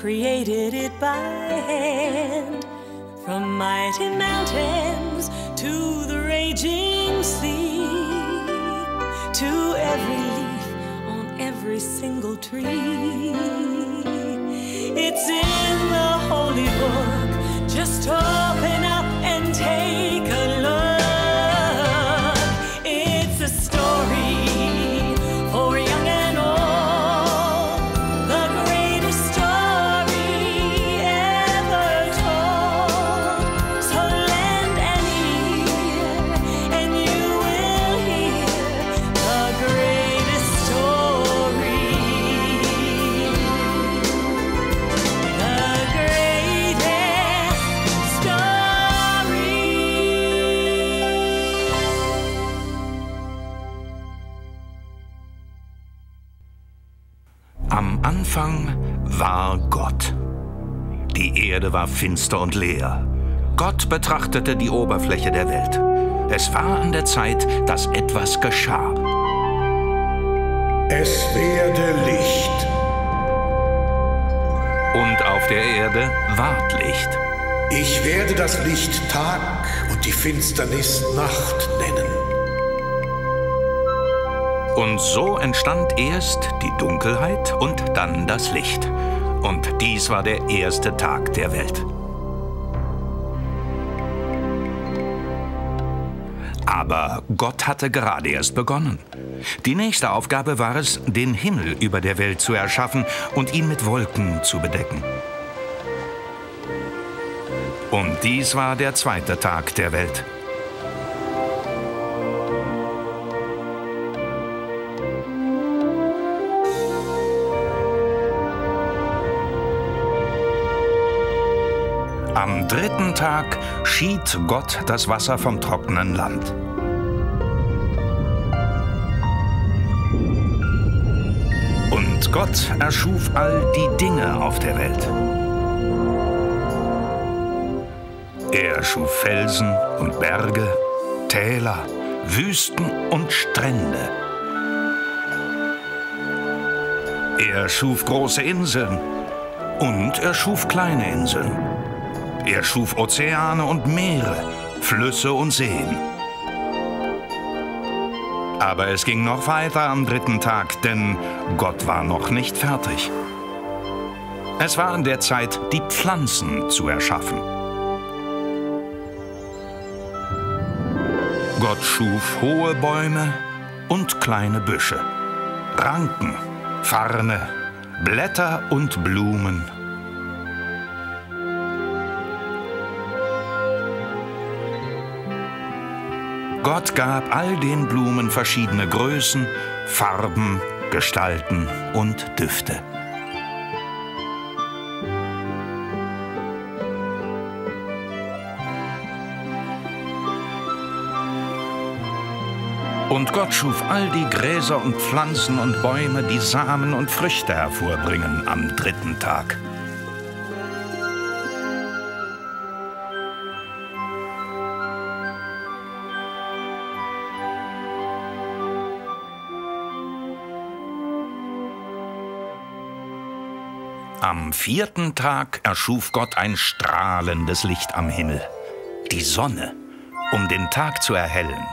created it by hand. From mighty mountains to the raging sea, to every leaf on every single tree. It's in the Holy Book, just open up and take a look. It's a story for young and old, the greatest story ever told. So lend an ear and you will hear the greatest story. The greatest story. Am Anfang war Gott. Die Erde war finster und leer. Gott betrachtete die Oberfläche der Welt. Es war an der Zeit, dass etwas geschah. Es werde Licht. Und auf der Erde ward Licht. Ich werde das Licht Tag und die Finsternis Nacht nennen. Und so entstand erst die Dunkelheit und dann das Licht. Und dies war der erste Tag der Welt. Aber Gott hatte gerade erst begonnen. Die nächste Aufgabe war es, den Himmel über der Welt zu erschaffen und ihn mit Wolken zu bedecken. Und dies war der zweite Tag der Welt. Am dritten Tag schied Gott das Wasser vom trockenen Land. Und Gott erschuf all die Dinge auf der Welt. Er schuf Felsen und Berge, Täler, Wüsten und Strände. Er schuf große Inseln und er schuf kleine Inseln. Er schuf Ozeane und Meere, Flüsse und Seen. Aber es ging noch weiter am dritten Tag, denn Gott war noch nicht fertig. Es war an der Zeit, die Pflanzen zu erschaffen. Gott schuf hohe Bäume und kleine Büsche, Ranken, Farne, Blätter und Blumen. Gott gab all den Blumen verschiedene Größen, Farben, Gestalten und Düfte. Und Gott schuf all die Gräser und Pflanzen und Bäume, die Samen und Früchte hervorbringen, am dritten Tag. Am vierten Tag erschuf Gott ein strahlendes Licht am Himmel, die Sonne, um den Tag zu erhellen.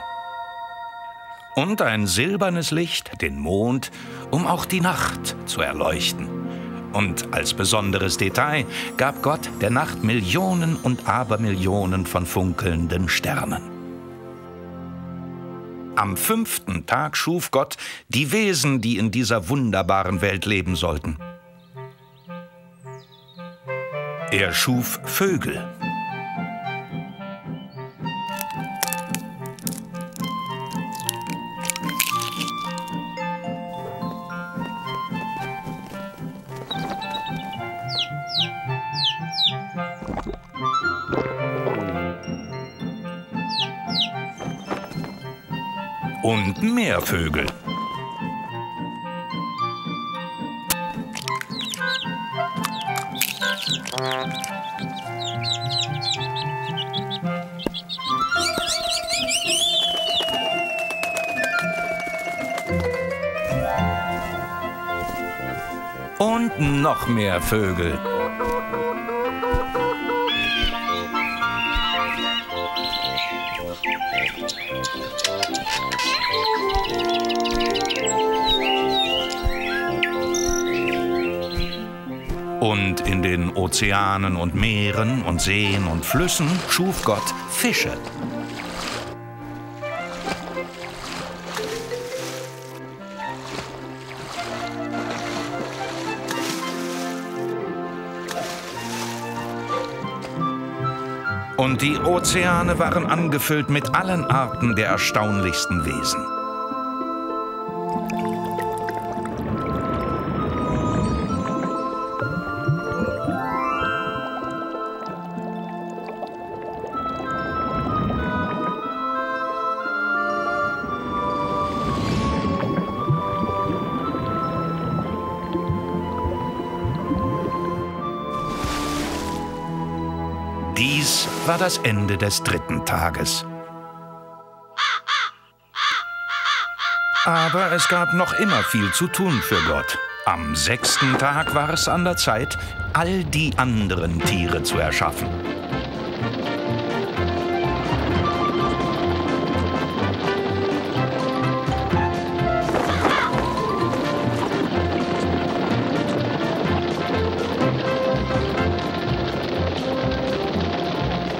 Und ein silbernes Licht, den Mond, um auch die Nacht zu erleuchten. Und als besonderes Detail gab Gott der Nacht Millionen und Abermillionen von funkelnden Sternen. Am fünften Tag schuf Gott die Wesen, die in dieser wunderbaren Welt leben sollten. Er schuf Vögel, und Meervögel. Und noch mehr Vögel. Und in den Ozeanen und Meeren und Seen und Flüssen schuf Gott Fische. Und die Ozeane waren angefüllt mit allen Arten der erstaunlichsten Wesen. War das Ende des dritten Tages. Aber es gab noch immer viel zu tun für Gott. Am sechsten Tag war es an der Zeit, all die anderen Tiere zu erschaffen.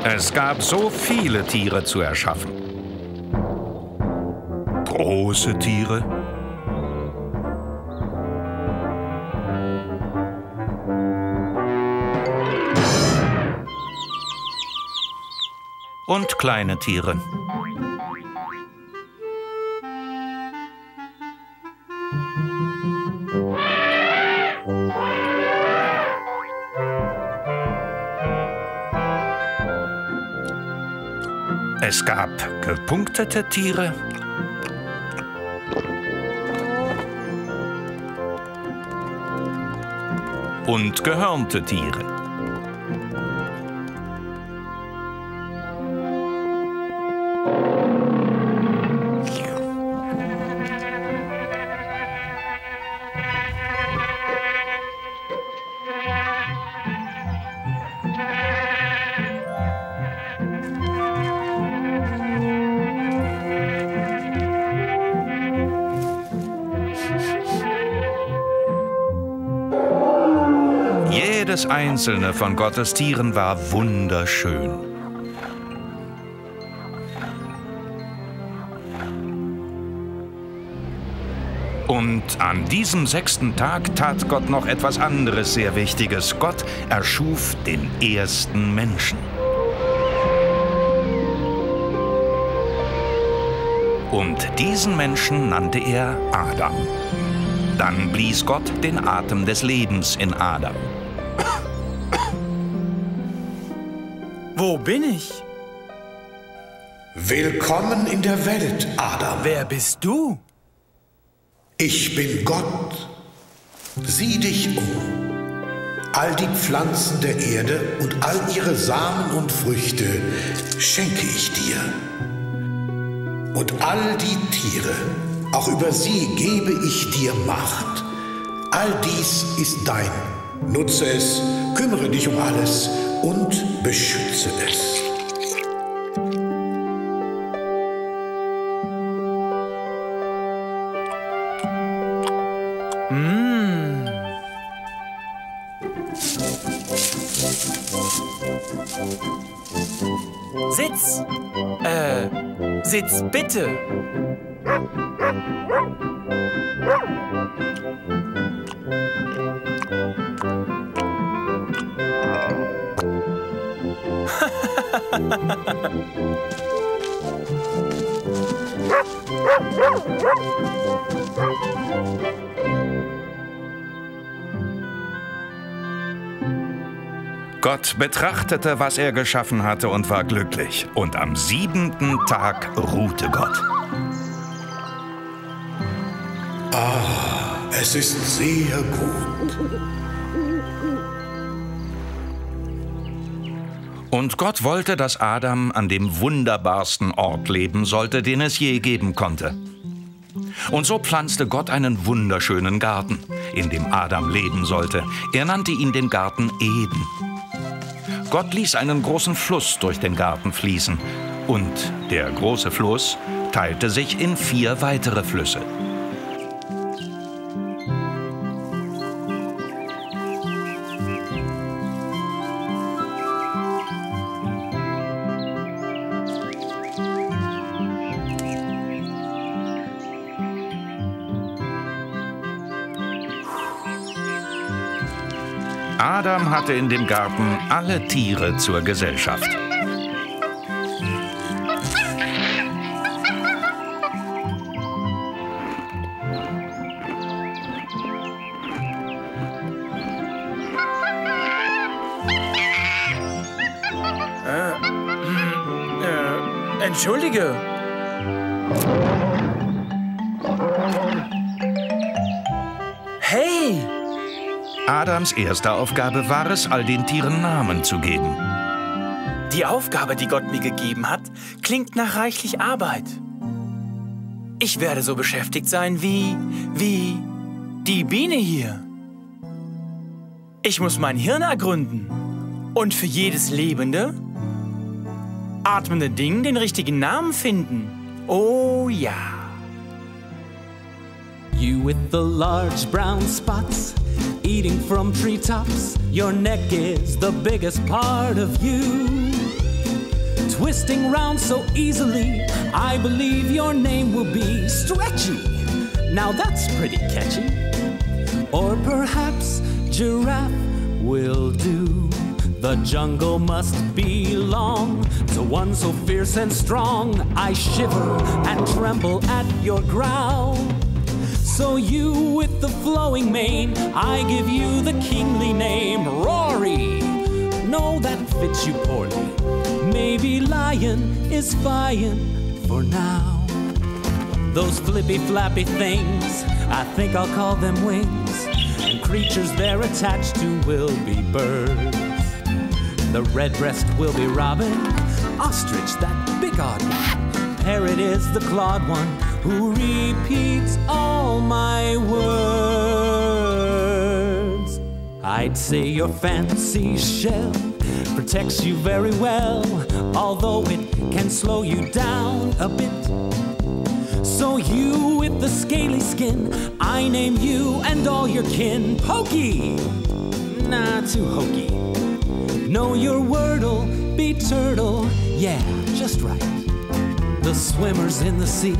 Es gab so viele Tiere zu erschaffen. Große Tiere. Und kleine Tiere. Es gab gepunktete Tiere, und gehörnte Tiere. Jedes einzelne von Gottes Tieren war wunderschön. Und an diesem sechsten Tag tat Gott noch etwas anderes sehr Wichtiges. Gott erschuf den ersten Menschen. Und diesen Menschen nannte er Adam. Dann blies Gott den Atem des Lebens in Adam. Wo bin ich? Willkommen in der Welt, Adam. Wer bist du? Ich bin Gott. Sieh dich um. All die Pflanzen der Erde und all ihre Samen und Früchte schenke ich dir. Und all die Tiere, auch über sie gebe ich dir Macht. All dies ist dein. Nutze es, kümmere dich um alles und beschütze es. Sitz! Sitz bitte! Gott betrachtete, was er geschaffen hatte, und war glücklich. Und am siebenten Tag ruhte Gott. Ah, es ist sehr gut. Und Gott wollte, dass Adam an dem wunderbarsten Ort leben sollte, den es je geben konnte. Und so pflanzte Gott einen wunderschönen Garten, in dem Adam leben sollte. Er nannte ihn den Garten Eden. Gott ließ einen großen Fluss durch den Garten fließen. Und der große Fluss teilte sich in 4 weitere Flüsse. Adam hatte in dem Garten alle Tiere zur Gesellschaft. Entschuldige. Hey! Adams erste Aufgabe war es, all den Tieren Namen zu geben. Die Aufgabe, die Gott mir gegeben hat, klingt nach reichlich Arbeit. Ich werde so beschäftigt sein wie die Biene hier. Ich muss mein Hirn ergründen und für jedes lebende, atmende Ding den richtigen Namen finden. Oh ja. You with the large brown spots. Eating from treetops, your neck is the biggest part of you. Twisting round so easily, I believe your name will be Stretchy. Now that's pretty catchy. Or perhaps Giraffe will do. The jungle must belong to one so fierce and strong. I shiver and tremble at your growl. So you with the flowing mane, I give you the kingly name Rory. No, that fits you poorly. Maybe lion is fine for now. Those flippy flappy things, I think I'll call them wings. And creatures they're attached to will be birds. The redbreast will be robin, ostrich, that big odd one. Parrot is the clawed one, who repeats all my words. I'd say your fancy shell protects you very well, although it can slow you down a bit. So you with the scaly skin, I name you and all your kin Pokey, not too hokey. No, your word'll be turtle, yeah, just right. The swimmers in the sea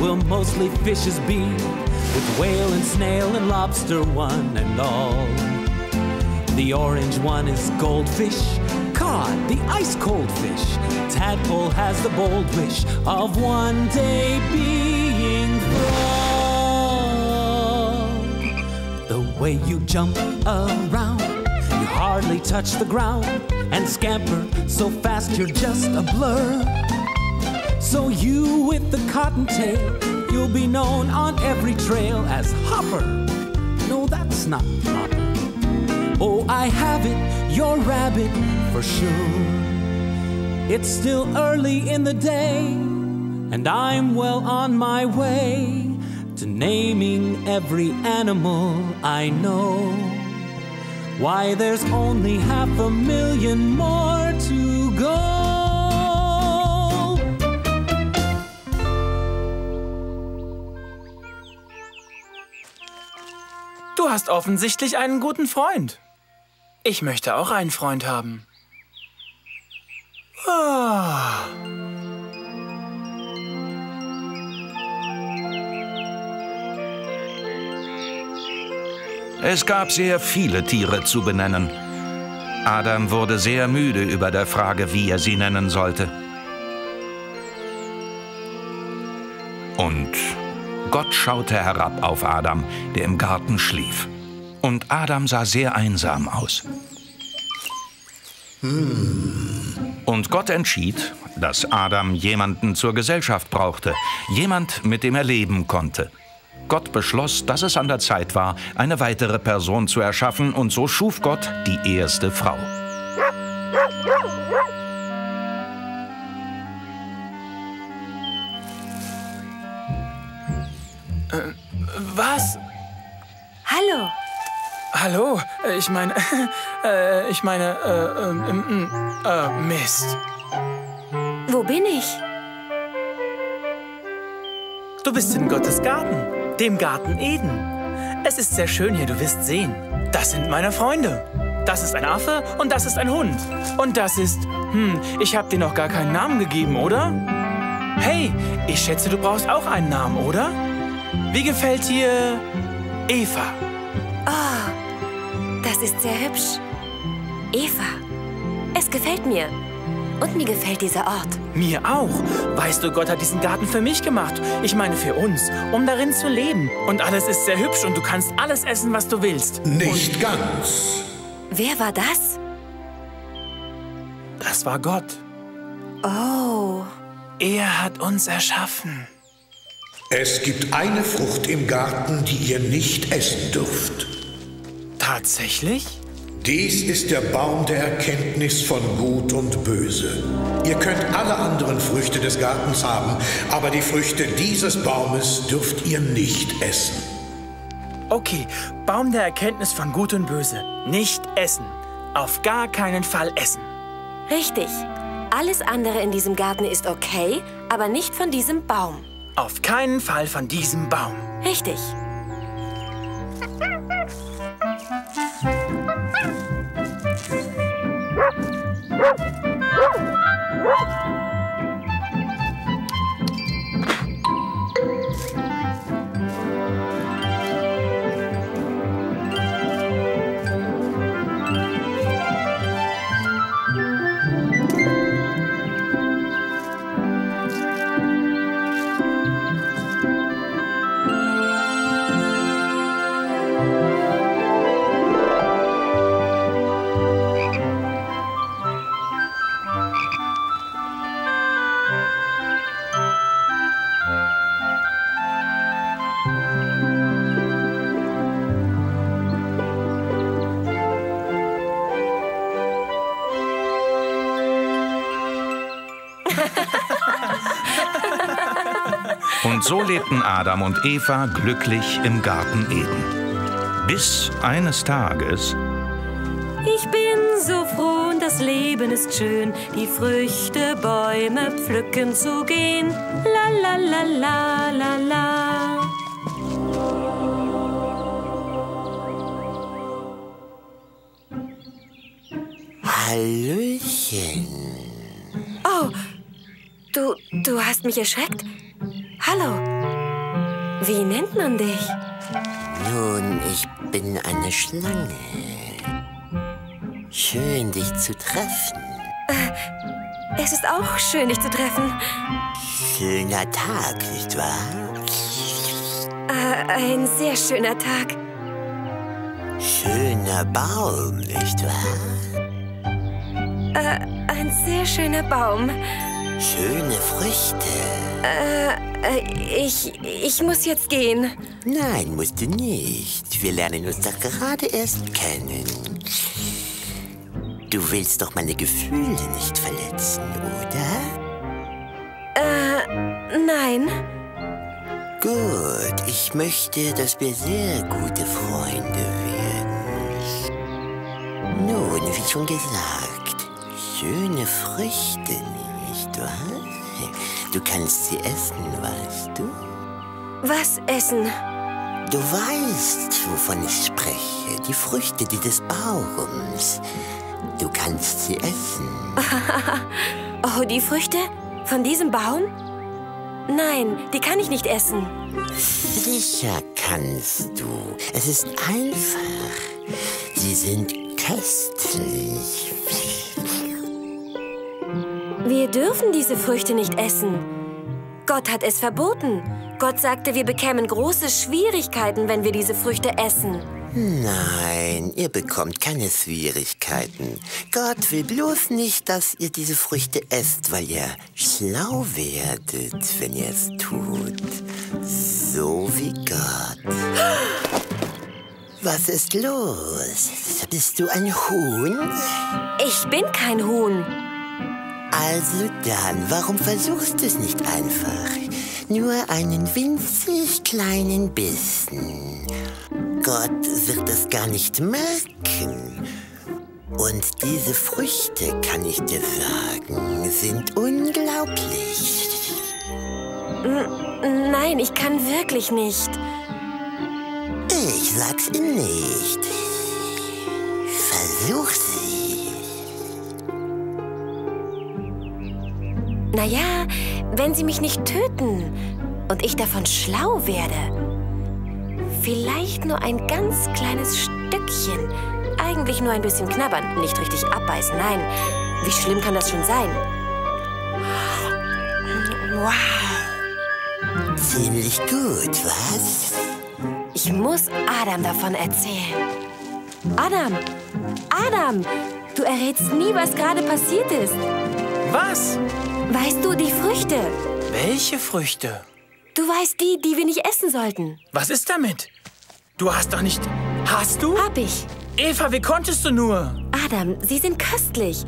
will mostly fishes be, with whale and snail and lobster one and all. The orange one is goldfish, cod the ice-cold fish, tadpole has the bold wish of one day being frog. The way you jump around, you hardly touch the ground, and scamper so fast you're just a blur. So you with the cottontail, you'll be known on every trail as Hopper. No, that's not proper. Oh, I have it, your rabbit, for sure. It's still early in the day, and I'm well on my way to naming every animal I know. Why, there's only 500,000 more to go. Du hast offensichtlich einen guten Freund. Ich möchte auch einen Freund haben. Oh. Es gab sehr viele Tiere zu benennen. Adam wurde sehr müde über der Frage, wie er sie nennen sollte. Und Gott schaute herab auf Adam, der im Garten schlief. Und Adam sah sehr einsam aus. Und Gott entschied, dass Adam jemanden zur Gesellschaft brauchte, jemand, mit dem er leben konnte. Gott beschloss, dass es an der Zeit war, eine weitere Person zu erschaffen, und so schuf Gott die erste Frau. Hallo, Mist. Wo bin ich? Du bist in Gottes Garten, dem Garten Eden. Es ist sehr schön hier, du wirst sehen. Das sind meine Freunde. Das ist ein Affe und das ist ein Hund. Und das ist... ich habe dir noch gar keinen Namen gegeben, oder? Hey, ich schätze, du brauchst auch einen Namen, oder? Wie gefällt dir... Eva? Oh, das ist sehr hübsch. Eva. Es gefällt mir. Und mir gefällt dieser Ort. Mir auch. Weißt du, Gott hat diesen Garten für mich gemacht. Ich meine für uns, um darin zu leben. Und alles ist sehr hübsch und du kannst alles essen, was du willst. Nicht ganz. Wer war das? Das war Gott. Oh. Er hat uns erschaffen. Es gibt eine Frucht im Garten, die ihr nicht essen dürft. Tatsächlich? Dies ist der Baum der Erkenntnis von Gut und Böse. Ihr könnt alle anderen Früchte des Gartens haben, aber die Früchte dieses Baumes dürft ihr nicht essen. Okay, Baum der Erkenntnis von Gut und Böse. Nicht essen. Auf gar keinen Fall essen. Richtig. Alles andere in diesem Garten ist okay, aber nicht von diesem Baum. Auf keinen Fall von diesem Baum. Richtig. Und so lebten Adam und Eva glücklich im Garten Eden. Bis eines Tages... Ich bin so froh und das Leben ist schön, die Früchte, Bäume pflücken zu gehen. La la la la la la. Hallöchen. Oh, du hast mich erschreckt. Hallo, wie nennt man dich? Nun, ich bin eine Schlange. Schön, dich zu treffen. Es ist auch schön, dich zu treffen. Schöner Tag, nicht wahr? Ein sehr schöner Tag. Schöner Baum, nicht wahr? Ein sehr schöner Baum. Schöne Früchte. Ich muss jetzt gehen. Nein, musst du nicht. Wir lernen uns doch gerade erst kennen. Du willst doch meine Gefühle nicht verletzen, oder? Nein. Gut, ich möchte, dass wir sehr gute Freunde werden. Nun, wie schon gesagt, schöne Früchte nicht. Du kannst sie essen, weißt du? Was essen? Du weißt, wovon ich spreche. Die Früchte dieses Baums. Du kannst sie essen. Oh, die Früchte? Von diesem Baum? Nein, die kann ich nicht essen. Sicher kannst du. Es ist einfach. Sie sind köstlich. Wir dürfen diese Früchte nicht essen. Gott hat es verboten. Gott sagte, wir bekämen große Schwierigkeiten, wenn wir diese Früchte essen. Nein, ihr bekommt keine Schwierigkeiten. Gott will bloß nicht, dass ihr diese Früchte esst, weil ihr schlau werdet, wenn ihr es tut. So wie Gott. Was ist los? Bist du ein Huhn? Ich bin kein Huhn. Also dann, warum versuchst du es nicht einfach? nur einen winzig kleinen Bissen. Gott wird es gar nicht merken. Und diese Früchte, kann ich dir sagen, sind unglaublich. Nein, ich kann wirklich nicht. Ich sag's ihm nicht. Versuch sie. Naja, wenn sie mich nicht töten und ich davon schlau werde. Vielleicht nur ein ganz kleines Stückchen. Eigentlich nur ein bisschen knabbern, nicht richtig abbeißen, nein. Wie schlimm kann das schon sein? Wow. Ziemlich gut, was? Ich muss Adam davon erzählen. Adam! Adam! Du errätst nie, was gerade passiert ist. Was? Weißt du, die Früchte. Welche Früchte? Du weißt die, die wir nicht essen sollten. Was ist damit? Du hast doch nicht... Hast du? Hab ich. Eva, wie konntest du nur? Adam, sie sind köstlich.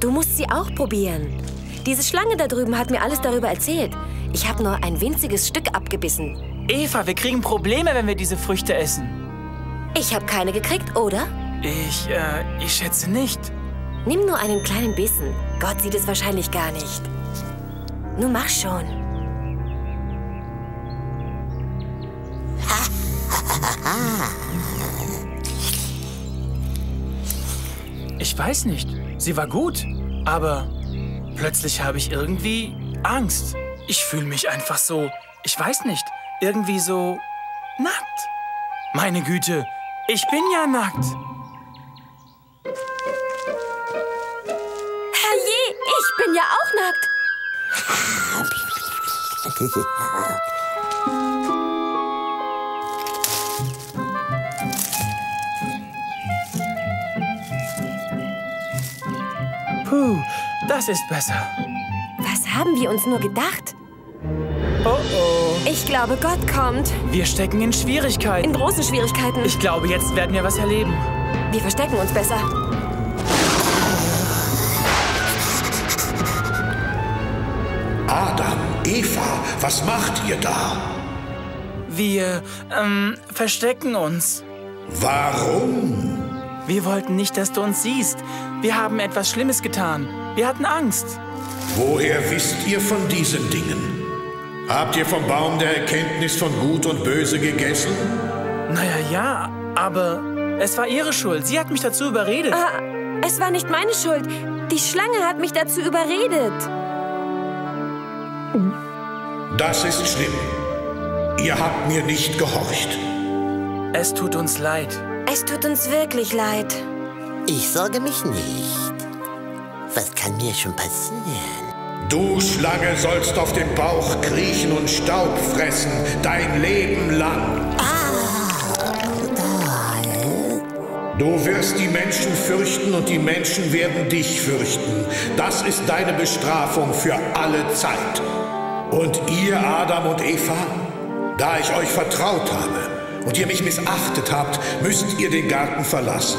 Du musst sie auch probieren. Diese Schlange da drüben hat mir alles darüber erzählt. Ich habe nur ein winziges Stück abgebissen. Eva, wir kriegen Probleme, wenn wir diese Früchte essen. Ich habe keine gekriegt, oder? Ich schätze nicht. Nimm nur einen kleinen Bissen. Gott sieht es wahrscheinlich gar nicht. Nun mach schon. Ich weiß nicht. Sie war gut, aber plötzlich habe ich irgendwie Angst. Ich fühle mich einfach so, ich weiß nicht, irgendwie so nackt. Meine Güte, ich bin ja nackt. Herrje, ich bin ja auch nackt. Puh, das ist besser. Was haben wir uns nur gedacht? Oh oh. Ich glaube, Gott kommt. Wir stecken in Schwierigkeiten. In großen Schwierigkeiten. Ich glaube, jetzt werden wir was erleben. Wir verstecken uns besser. Adam, Eva, was macht ihr da? Wir, verstecken uns. Warum? Wir wollten nicht, dass du uns siehst. Wir haben etwas Schlimmes getan. Wir hatten Angst. Woher wisst ihr von diesen Dingen? Habt ihr vom Baum der Erkenntnis von Gut und Böse gegessen? Naja, ja, aber es war ihre Schuld. Sie hat mich dazu überredet. Es war nicht meine Schuld. Die Schlange hat mich dazu überredet. Das ist schlimm. Ihr habt mir nicht gehorcht. Es tut uns leid. Es tut uns wirklich leid. Ich sorge mich nicht. Was kann mir schon passieren? Du Schlange sollst auf den Bauch kriechen und Staub fressen, dein Leben lang. Du wirst die Menschen fürchten und die Menschen werden dich fürchten. Das ist deine Bestrafung für alle Zeit. Und ihr, Adam und Eva, da ich euch vertraut habe, und ihr mich missachtet habt, müsst ihr den Garten verlassen.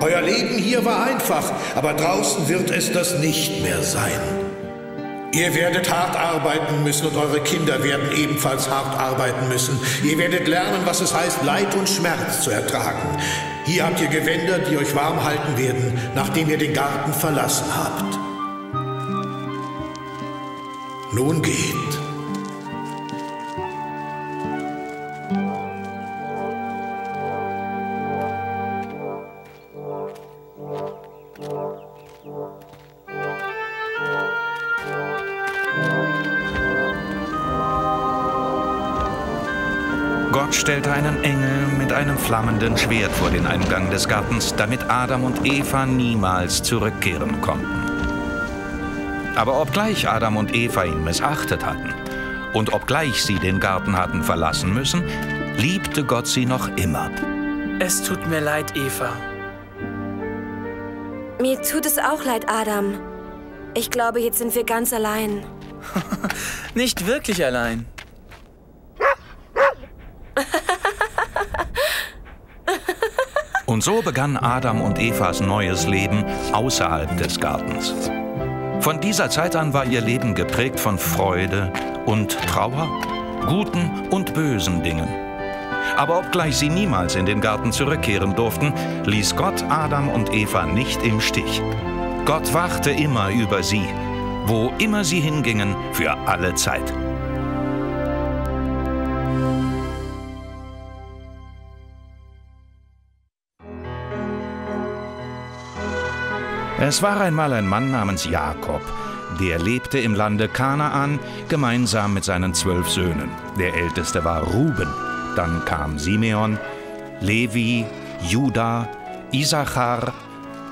Euer Leben hier war einfach, aber draußen wird es das nicht mehr sein. Ihr werdet hart arbeiten müssen und eure Kinder werden ebenfalls hart arbeiten müssen. Ihr werdet lernen, was es heißt, Leid und Schmerz zu ertragen. Hier habt ihr Gewänder, die euch warm halten werden, nachdem ihr den Garten verlassen habt. Nun geht. Stellte einen Engel mit einem flammenden Schwert vor den Eingang des Gartens, damit Adam und Eva niemals zurückkehren konnten. Aber obgleich Adam und Eva ihn missachtet hatten und obgleich sie den Garten hatten verlassen müssen, liebte Gott sie noch immer. Es tut mir leid, Eva. Mir tut es auch leid, Adam. Ich glaube, jetzt sind wir ganz allein. Nicht wirklich allein. Und so begann Adam und Evas neues Leben außerhalb des Gartens. Von dieser Zeit an war ihr Leben geprägt von Freude und Trauer, guten und bösen Dingen. Aber obgleich sie niemals in den Garten zurückkehren durften, ließ Gott Adam und Eva nicht im Stich. Gott wachte immer über sie, wo immer sie hingingen, für alle Zeit. Es war einmal ein Mann namens Jakob, der lebte im Lande Kanaan gemeinsam mit seinen 12 Söhnen. Der älteste war Ruben, dann kam Simeon, Levi, Juda, Isachar,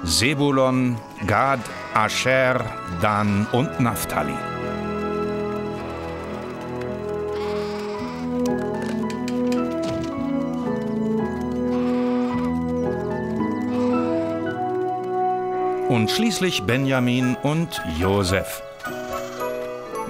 Zebulon, Gad, Asher, Dan und Naftali. Und schließlich Benjamin und Josef.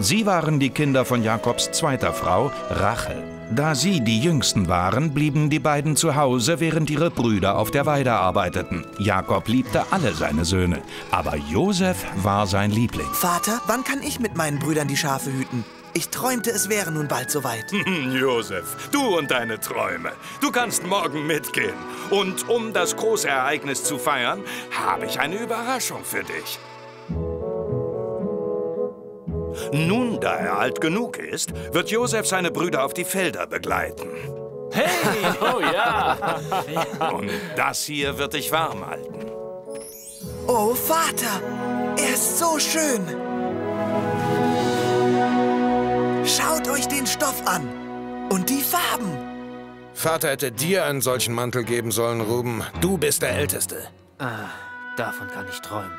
Sie waren die Kinder von Jakobs zweiter Frau, Rachel. Da sie die Jüngsten waren, blieben die beiden zu Hause, während ihre Brüder auf der Weide arbeiteten. Jakob liebte alle seine Söhne, aber Josef war sein Liebling. Vater, wann kann ich mit meinen Brüdern die Schafe hüten? Ich träumte, es wäre nun bald soweit. Josef, du und deine Träume. Du kannst morgen mitgehen. Und um das große Ereignis zu feiern, habe ich eine Überraschung für dich. Nun, da er alt genug ist, wird Josef seine Brüder auf die Felder begleiten. Hey, oh ja! Und das hier wird dich warm halten. Oh, Vater, er ist so schön. Schaut euch den Stoff an und die Farben. Vater hätte dir einen solchen Mantel geben sollen, Ruben. Du bist der Älteste. Ah, davon kann ich träumen.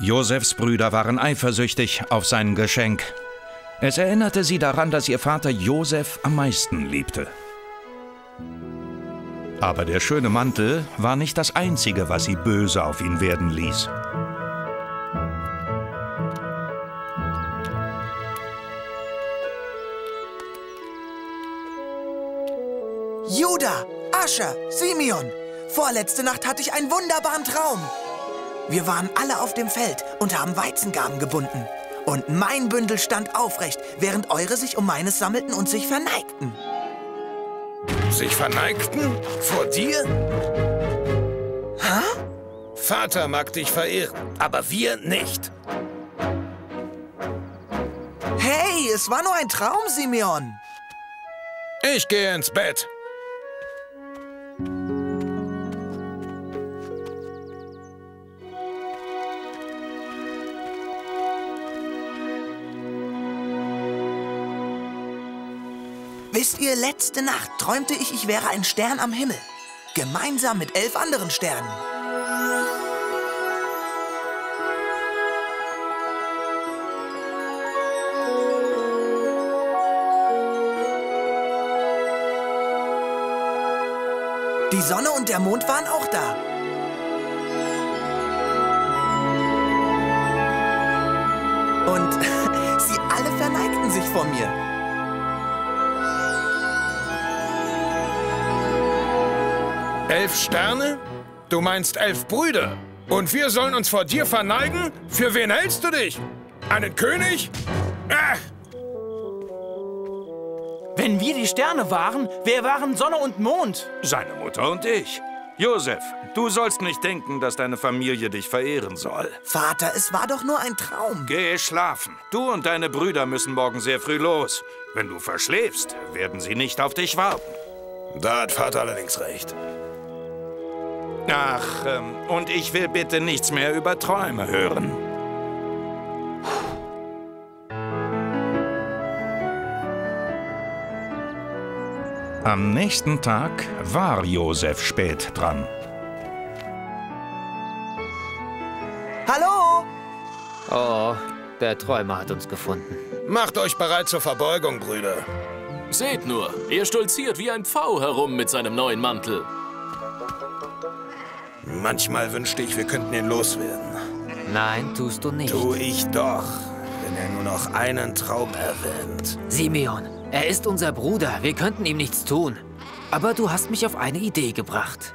Josefs Brüder waren eifersüchtig auf sein Geschenk. Es erinnerte sie daran, dass ihr Vater Josef am meisten liebte. Aber der schöne Mantel war nicht das Einzige, was sie böse auf ihn werden ließ. Juda, Asher, Simeon, vorletzte Nacht hatte ich einen wunderbaren Traum. Wir waren alle auf dem Feld und haben Weizengarben gebunden. Und mein Bündel stand aufrecht, während eure sich um meines sammelten und sich verneigten. Sich verneigten? Vor dir? Hä? Vater mag dich verehren, aber wir nicht. Hey, es war nur ein Traum, Simeon. Ich gehe ins Bett. Wisst ihr, letzte Nacht träumte ich, ich wäre ein Stern am Himmel. Gemeinsam mit 11 anderen Sternen. Die Sonne und der Mond waren auch da. Und sie alle verneigten sich vor mir. Elf Sterne? Du meinst 11 Brüder. Und wir sollen uns vor dir verneigen? Für wen hältst du dich? Einen König? Ach. Wenn wir die Sterne waren, wer waren Sonne und Mond? Seine Mutter und ich. Josef, du sollst nicht denken, dass deine Familie dich verehren soll. Vater, es war doch nur ein Traum. Geh schlafen. Du und deine Brüder müssen morgen sehr früh los. Wenn du verschläfst, werden sie nicht auf dich warten. Da hat Vater allerdings recht. Ach, und ich will bitte nichts mehr über Träume hören. Am nächsten Tag war Josef spät dran. Hallo! Oh, der Träumer hat uns gefunden. Macht euch bereit zur Verbeugung, Brüder. Seht nur, er stolziert wie ein Pfau herum mit seinem neuen Mantel. Manchmal wünschte ich, wir könnten ihn loswerden. Nein, tust du nicht. Tu ich doch, wenn er nur noch einen Traum erwähnt. Simeon, er ist unser Bruder. Wir könnten ihm nichts tun. Aber du hast mich auf eine Idee gebracht.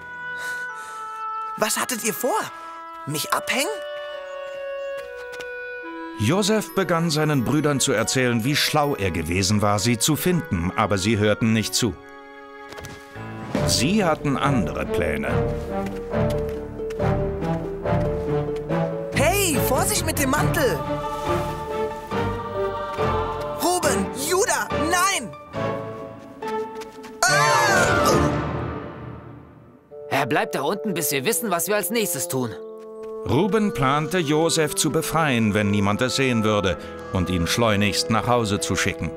Was hattet ihr vor? Mich abhängen? Josef begann seinen Brüdern zu erzählen, wie schlau er gewesen war, sie zu finden, aber sie hörten nicht zu. Sie hatten andere Pläne. Hey, Vorsicht mit dem Mantel! Ruben, Juda, nein! Ah! Er bleibt da unten, bis wir wissen, was wir als nächstes tun. Ruben plante, Josef zu befreien, wenn niemand es sehen würde, und ihn schleunigst nach Hause zu schicken.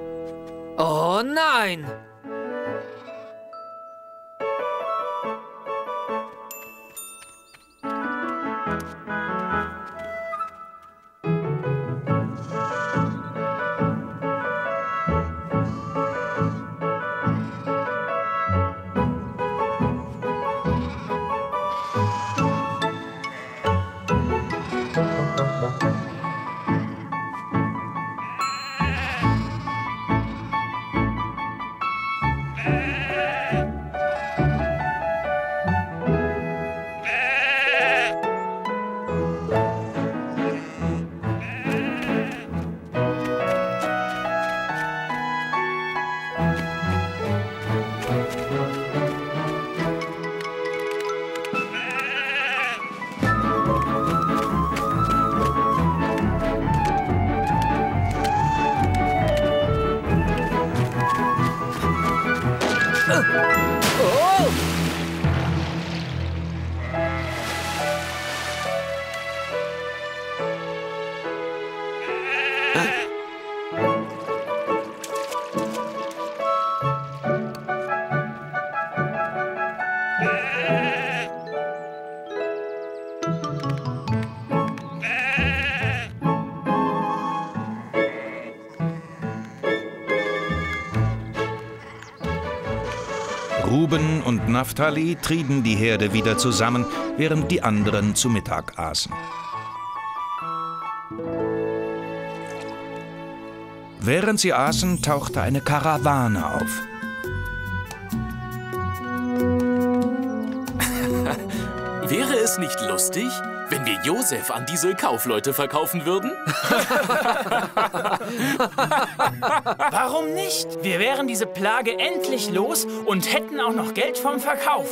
Oh nein! Ruben und Naftali trieben die Herde wieder zusammen, während die anderen zu Mittag aßen. Während sie aßen, tauchte eine Karawane auf. Wäre es nicht lustig, wenn wir Josef an diese Kaufleute verkaufen würden? Warum nicht? Wir wären diese Plage endlich los und hätten auch noch Geld vom Verkauf.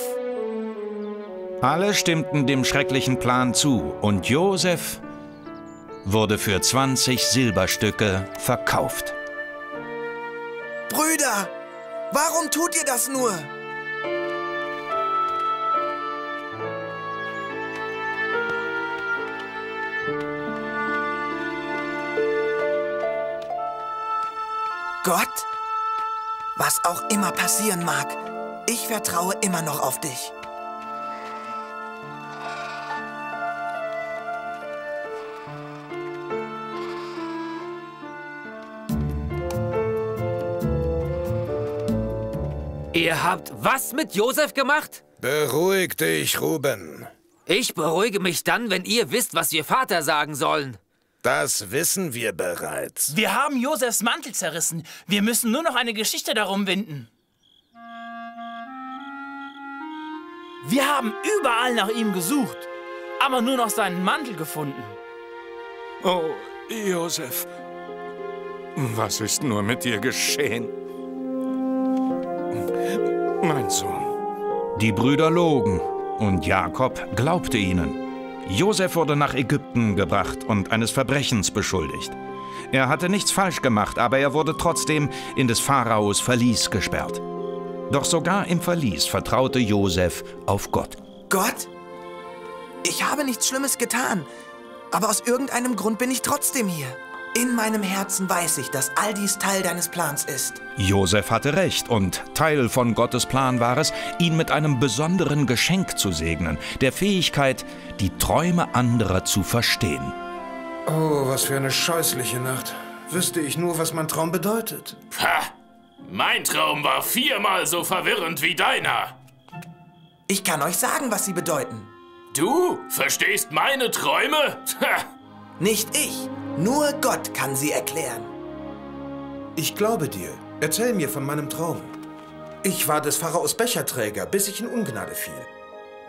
Alle stimmten dem schrecklichen Plan zu und Josef wurde für 20 Silberstücke verkauft. Brüder, warum tut ihr das nur? Gott? Was auch immer passieren mag, ich vertraue immer noch auf dich. Ihr habt was mit Josef gemacht? Beruhig dich, Ruben. Ich beruhige mich dann, wenn ihr wisst, was wir Vater sagen sollen. Das wissen wir bereits. Wir haben Josefs Mantel zerrissen. Wir müssen nur noch eine Geschichte darum winden. Wir haben überall nach ihm gesucht, aber nur noch seinen Mantel gefunden. Oh, Josef, was ist nur mit dir geschehen? Mein Sohn. Die Brüder logen und Jakob glaubte ihnen. Josef wurde nach Ägypten gebracht und eines Verbrechens beschuldigt. Er hatte nichts falsch gemacht, aber er wurde trotzdem in des Pharaos Verlies gesperrt. Doch sogar im Verlies vertraute Josef auf Gott. Gott? Ich habe nichts Schlimmes getan, aber aus irgendeinem Grund bin ich trotzdem hier. In meinem Herzen weiß ich, dass all dies Teil deines Plans ist. Josef hatte recht und Teil von Gottes Plan war es, ihn mit einem besonderen Geschenk zu segnen, der Fähigkeit, die Träume anderer zu verstehen. Oh, was für eine scheußliche Nacht. Wüsste ich nur, was mein Traum bedeutet. Ha! Mein Traum war viermal so verwirrend wie deiner. Ich kann euch sagen, was sie bedeuten. Du verstehst meine Träume? Ha! Nicht ich. Nur Gott kann sie erklären. Ich glaube dir. Erzähl mir von meinem Traum. Ich war des Pharaos Becherträger, bis ich in Ungnade fiel.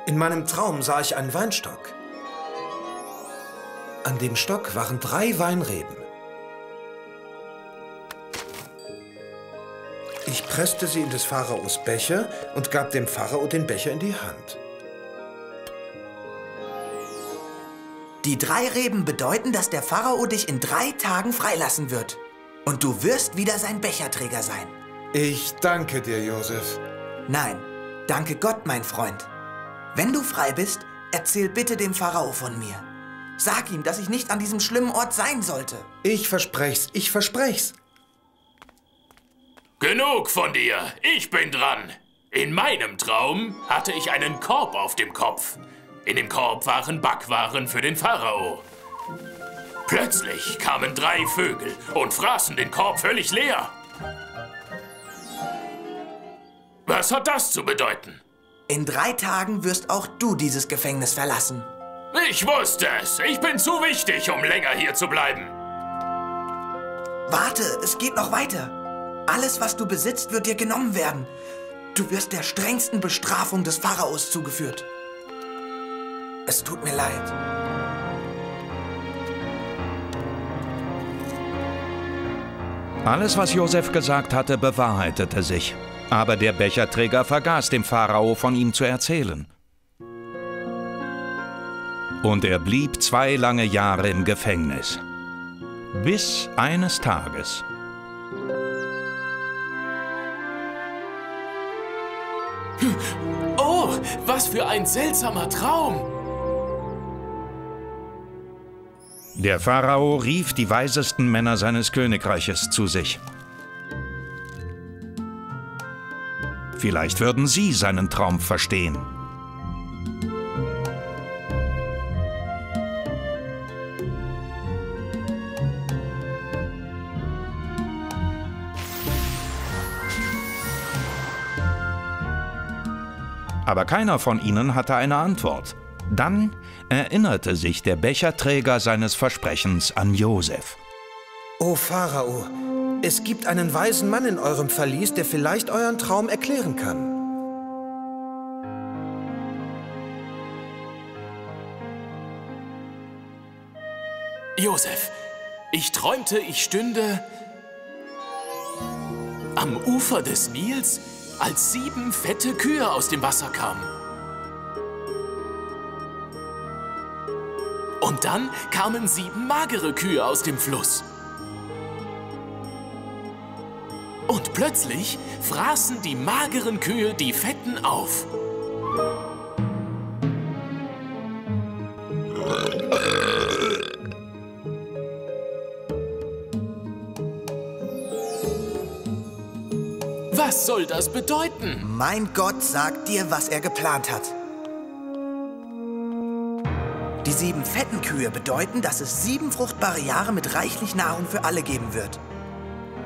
In meinem Traum sah ich einen Weinstock. An dem Stock waren 3 Weinreben. Ich presste sie in des Pharaos Becher und gab dem Pharao den Becher in die Hand. Die 3 Reben bedeuten, dass der Pharao dich in 3 Tagen freilassen wird. Und du wirst wieder sein Becherträger sein. Ich danke dir, Josef. Nein, danke Gott, mein Freund. Wenn du frei bist, erzähl bitte dem Pharao von mir. Sag ihm, dass ich nicht an diesem schlimmen Ort sein sollte. Ich versprech's, ich versprech's. Genug von dir, ich bin dran. In meinem Traum hatte ich einen Korb auf dem Kopf. In dem Korb waren Backwaren für den Pharao. Plötzlich kamen 3 Vögel und fraßen den Korb völlig leer. Was hat das zu bedeuten? In 3 Tagen wirst auch du dieses Gefängnis verlassen. Ich wusste es. Ich bin zu wichtig, um länger hier zu bleiben. Warte, es geht noch weiter. Alles, was du besitzt, wird dir genommen werden. Du wirst der strengsten Bestrafung des Pharaos zugeführt. Es tut mir leid. Alles, was Josef gesagt hatte, bewahrheitete sich. Aber der Becherträger vergaß dem Pharao, von ihm zu erzählen. Und er blieb 2 lange Jahre im Gefängnis. Bis eines Tages. Oh, was für ein seltsamer Traum! Der Pharao rief die weisesten Männer seines Königreiches zu sich. Vielleicht würden sie seinen Traum verstehen. Aber keiner von ihnen hatte eine Antwort. Dann erinnerte sich der Becherträger seines Versprechens an Josef. O Pharao, es gibt einen weisen Mann in eurem Verlies, der vielleicht euren Traum erklären kann. Josef, ich träumte, ich stünde am Ufer des Nils, als 7 fette Kühe aus dem Wasser kamen. Und dann kamen 7 magere Kühe aus dem Fluss. Und plötzlich fraßen die mageren Kühe die fetten auf. Was soll das bedeuten? Mein Gott sagt dir, was er geplant hat. Die 7 fetten Kühe bedeuten, dass es 7 fruchtbare Jahre mit reichlich Nahrung für alle geben wird.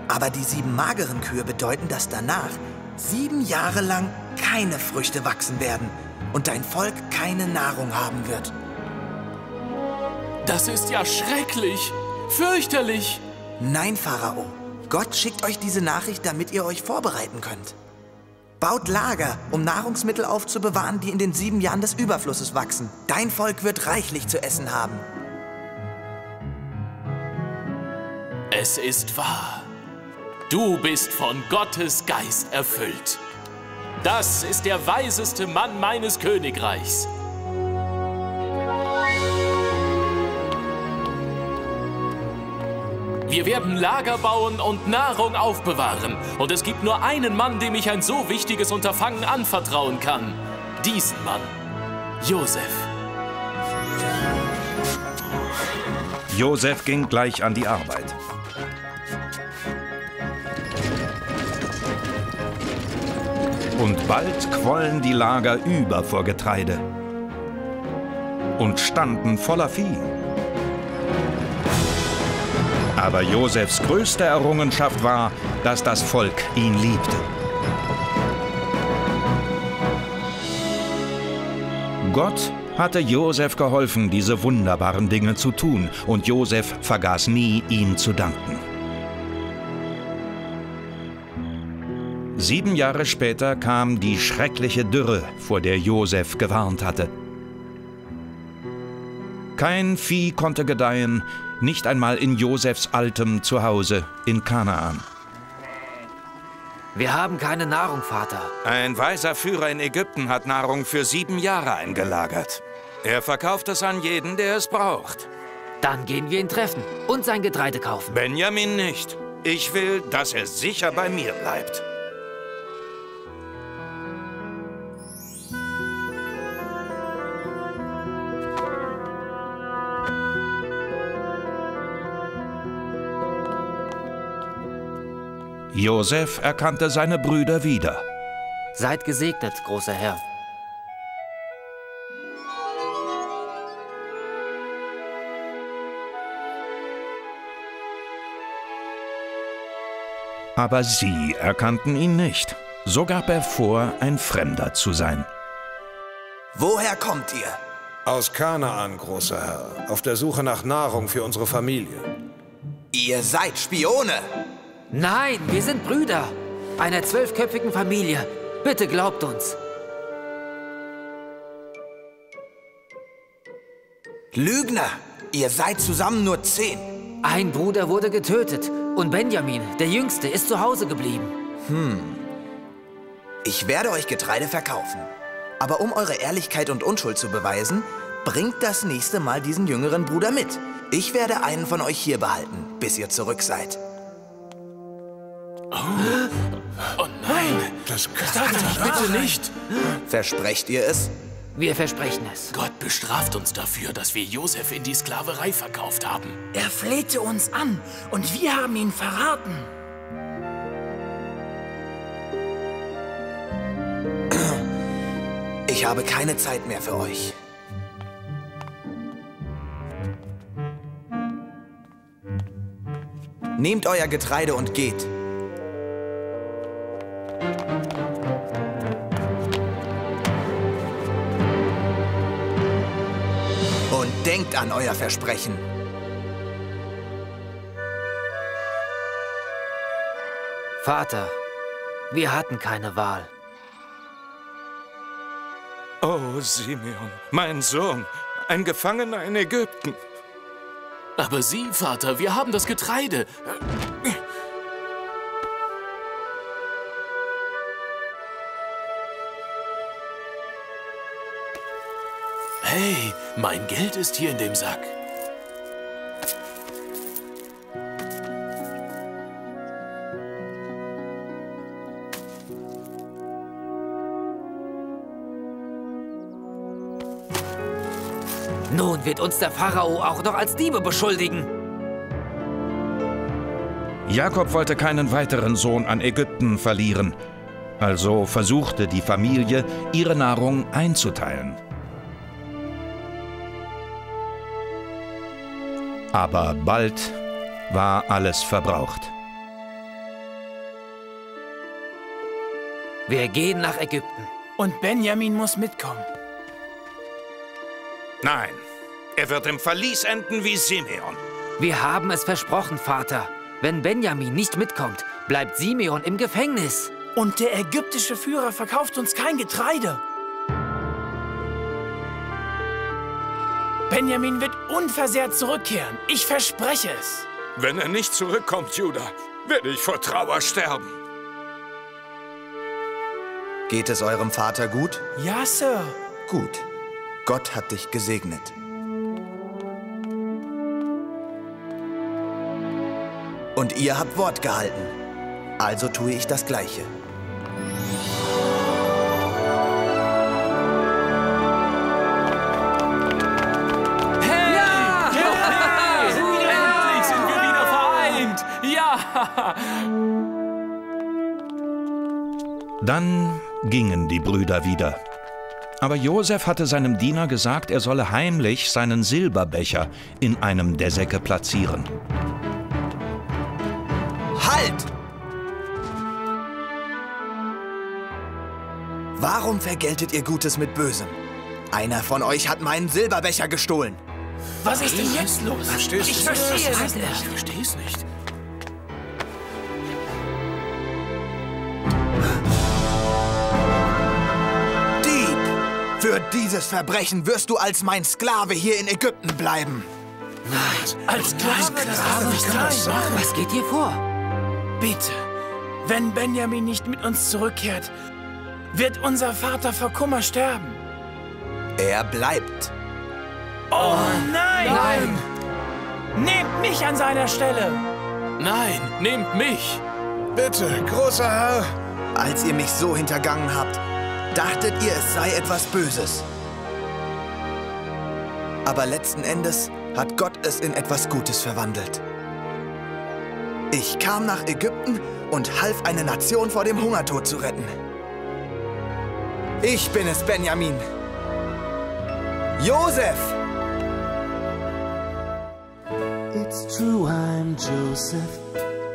Aber die 7 mageren Kühe bedeuten, dass danach 7 Jahre lang keine Früchte wachsen werden und dein Volk keine Nahrung haben wird. Das ist ja schrecklich, fürchterlich. Nein, Pharao. Gott schickt euch diese Nachricht, damit ihr euch vorbereiten könnt. Baut Lager, um Nahrungsmittel aufzubewahren, die in den 7 Jahren des Überflusses wachsen. Dein Volk wird reichlich zu essen haben. Es ist wahr. Du bist von Gottes Geist erfüllt. Das ist der weiseste Mann meines Königreichs. Wir werden Lager bauen und Nahrung aufbewahren. Und es gibt nur einen Mann, dem ich ein so wichtiges Unterfangen anvertrauen kann. Diesen Mann, Josef. Josef ging gleich an die Arbeit. Und bald quollen die Lager über vor Getreide und standen voller Vieh. Aber Josefs größte Errungenschaft war, dass das Volk ihn liebte. Gott hatte Josef geholfen, diese wunderbaren Dinge zu tun, und Josef vergaß nie, ihm zu danken. 7 Jahre später kam die schreckliche Dürre, vor der Josef gewarnt hatte. Kein Vieh konnte gedeihen, nicht einmal in Josefs altem Zuhause in Kanaan. Wir haben keine Nahrung, Vater. Ein weiser Führer in Ägypten hat Nahrung für 7 Jahre eingelagert. Er verkauft es an jeden, der es braucht. Dann gehen wir ihn treffen und sein Getreide kaufen. Benjamin nicht. Ich will, dass er sicher bei mir bleibt. Josef erkannte seine Brüder wieder. Seid gesegnet, großer Herr. Aber sie erkannten ihn nicht. So gab er vor, ein Fremder zu sein. Woher kommt ihr? Aus Kanaan, großer Herr, auf der Suche nach Nahrung für unsere Familie. Ihr seid Spione! Nein, wir sind Brüder einer 12-köpfigen Familie. Bitte glaubt uns. Lügner, ihr seid zusammen nur 10. Ein Bruder wurde getötet und Benjamin, der Jüngste, ist zu Hause geblieben. Ich werde euch Getreide verkaufen. Aber um eure Ehrlichkeit und Unschuld zu beweisen, bringt das nächste Mal diesen jüngeren Bruder mit. Ich werde einen von euch hier behalten, bis ihr zurück seid. Oh nein! Das kann doch bitte nicht! Versprecht ihr es? Wir versprechen es. Gott bestraft uns dafür, dass wir Josef in die Sklaverei verkauft haben. Er flehte uns an und wir haben ihn verraten. Ich habe keine Zeit mehr für euch. Nehmt euer Getreide und geht. Denkt an euer Versprechen. Vater, wir hatten keine Wahl. Oh, Simeon, mein Sohn, ein Gefangener in Ägypten. Aber Sie, Vater, wir haben das Getreide. Hey, mein Geld ist hier in dem Sack. Nun wird uns der Pharao auch noch als Diebe beschuldigen. Jakob wollte keinen weiteren Sohn an Ägypten verlieren. Also versuchte die Familie, ihre Nahrung einzuteilen. Aber bald war alles verbraucht. Wir gehen nach Ägypten. Und Benjamin muss mitkommen. Nein, er wird im Verlies enden wie Simeon. Wir haben es versprochen, Vater. Wenn Benjamin nicht mitkommt, bleibt Simeon im Gefängnis. Und der ägyptische Führer verkauft uns kein Getreide. Benjamin wird unversehrt zurückkehren. Ich verspreche es. Wenn er nicht zurückkommt, Juda, werde ich vor Trauer sterben. Geht es eurem Vater gut? Ja, Sir. Gut. Gott hat dich gesegnet. Und ihr habt Wort gehalten. Also tue ich das Gleiche. Dann gingen die Brüder wieder. Aber Josef hatte seinem Diener gesagt, er solle heimlich seinen Silberbecher in einem der Säcke platzieren. Halt! Warum vergeltet ihr Gutes mit Bösem? Einer von euch hat meinen Silberbecher gestohlen. Was ist denn jetzt los? Ich verstehe es nicht. Für dieses Verbrechen wirst du als mein Sklave hier in Ägypten bleiben. Nein, als Sklave? Was geht dir vor? Bitte, wenn Benjamin nicht mit uns zurückkehrt, wird unser Vater vor Kummer sterben. Er bleibt. Oh nein! Nein! Nehmt mich an seiner Stelle! Nein, nehmt mich! Bitte, großer Herr! Als ihr mich so hintergangen habt, dachtet ihr, es sei etwas Böses. Aber letzten Endes hat Gott es in etwas Gutes verwandelt. Ich kam nach Ägypten und half eine Nation vor dem Hungertod zu retten. Ich bin es, Benjamin. Josef! It's true, I'm Joseph.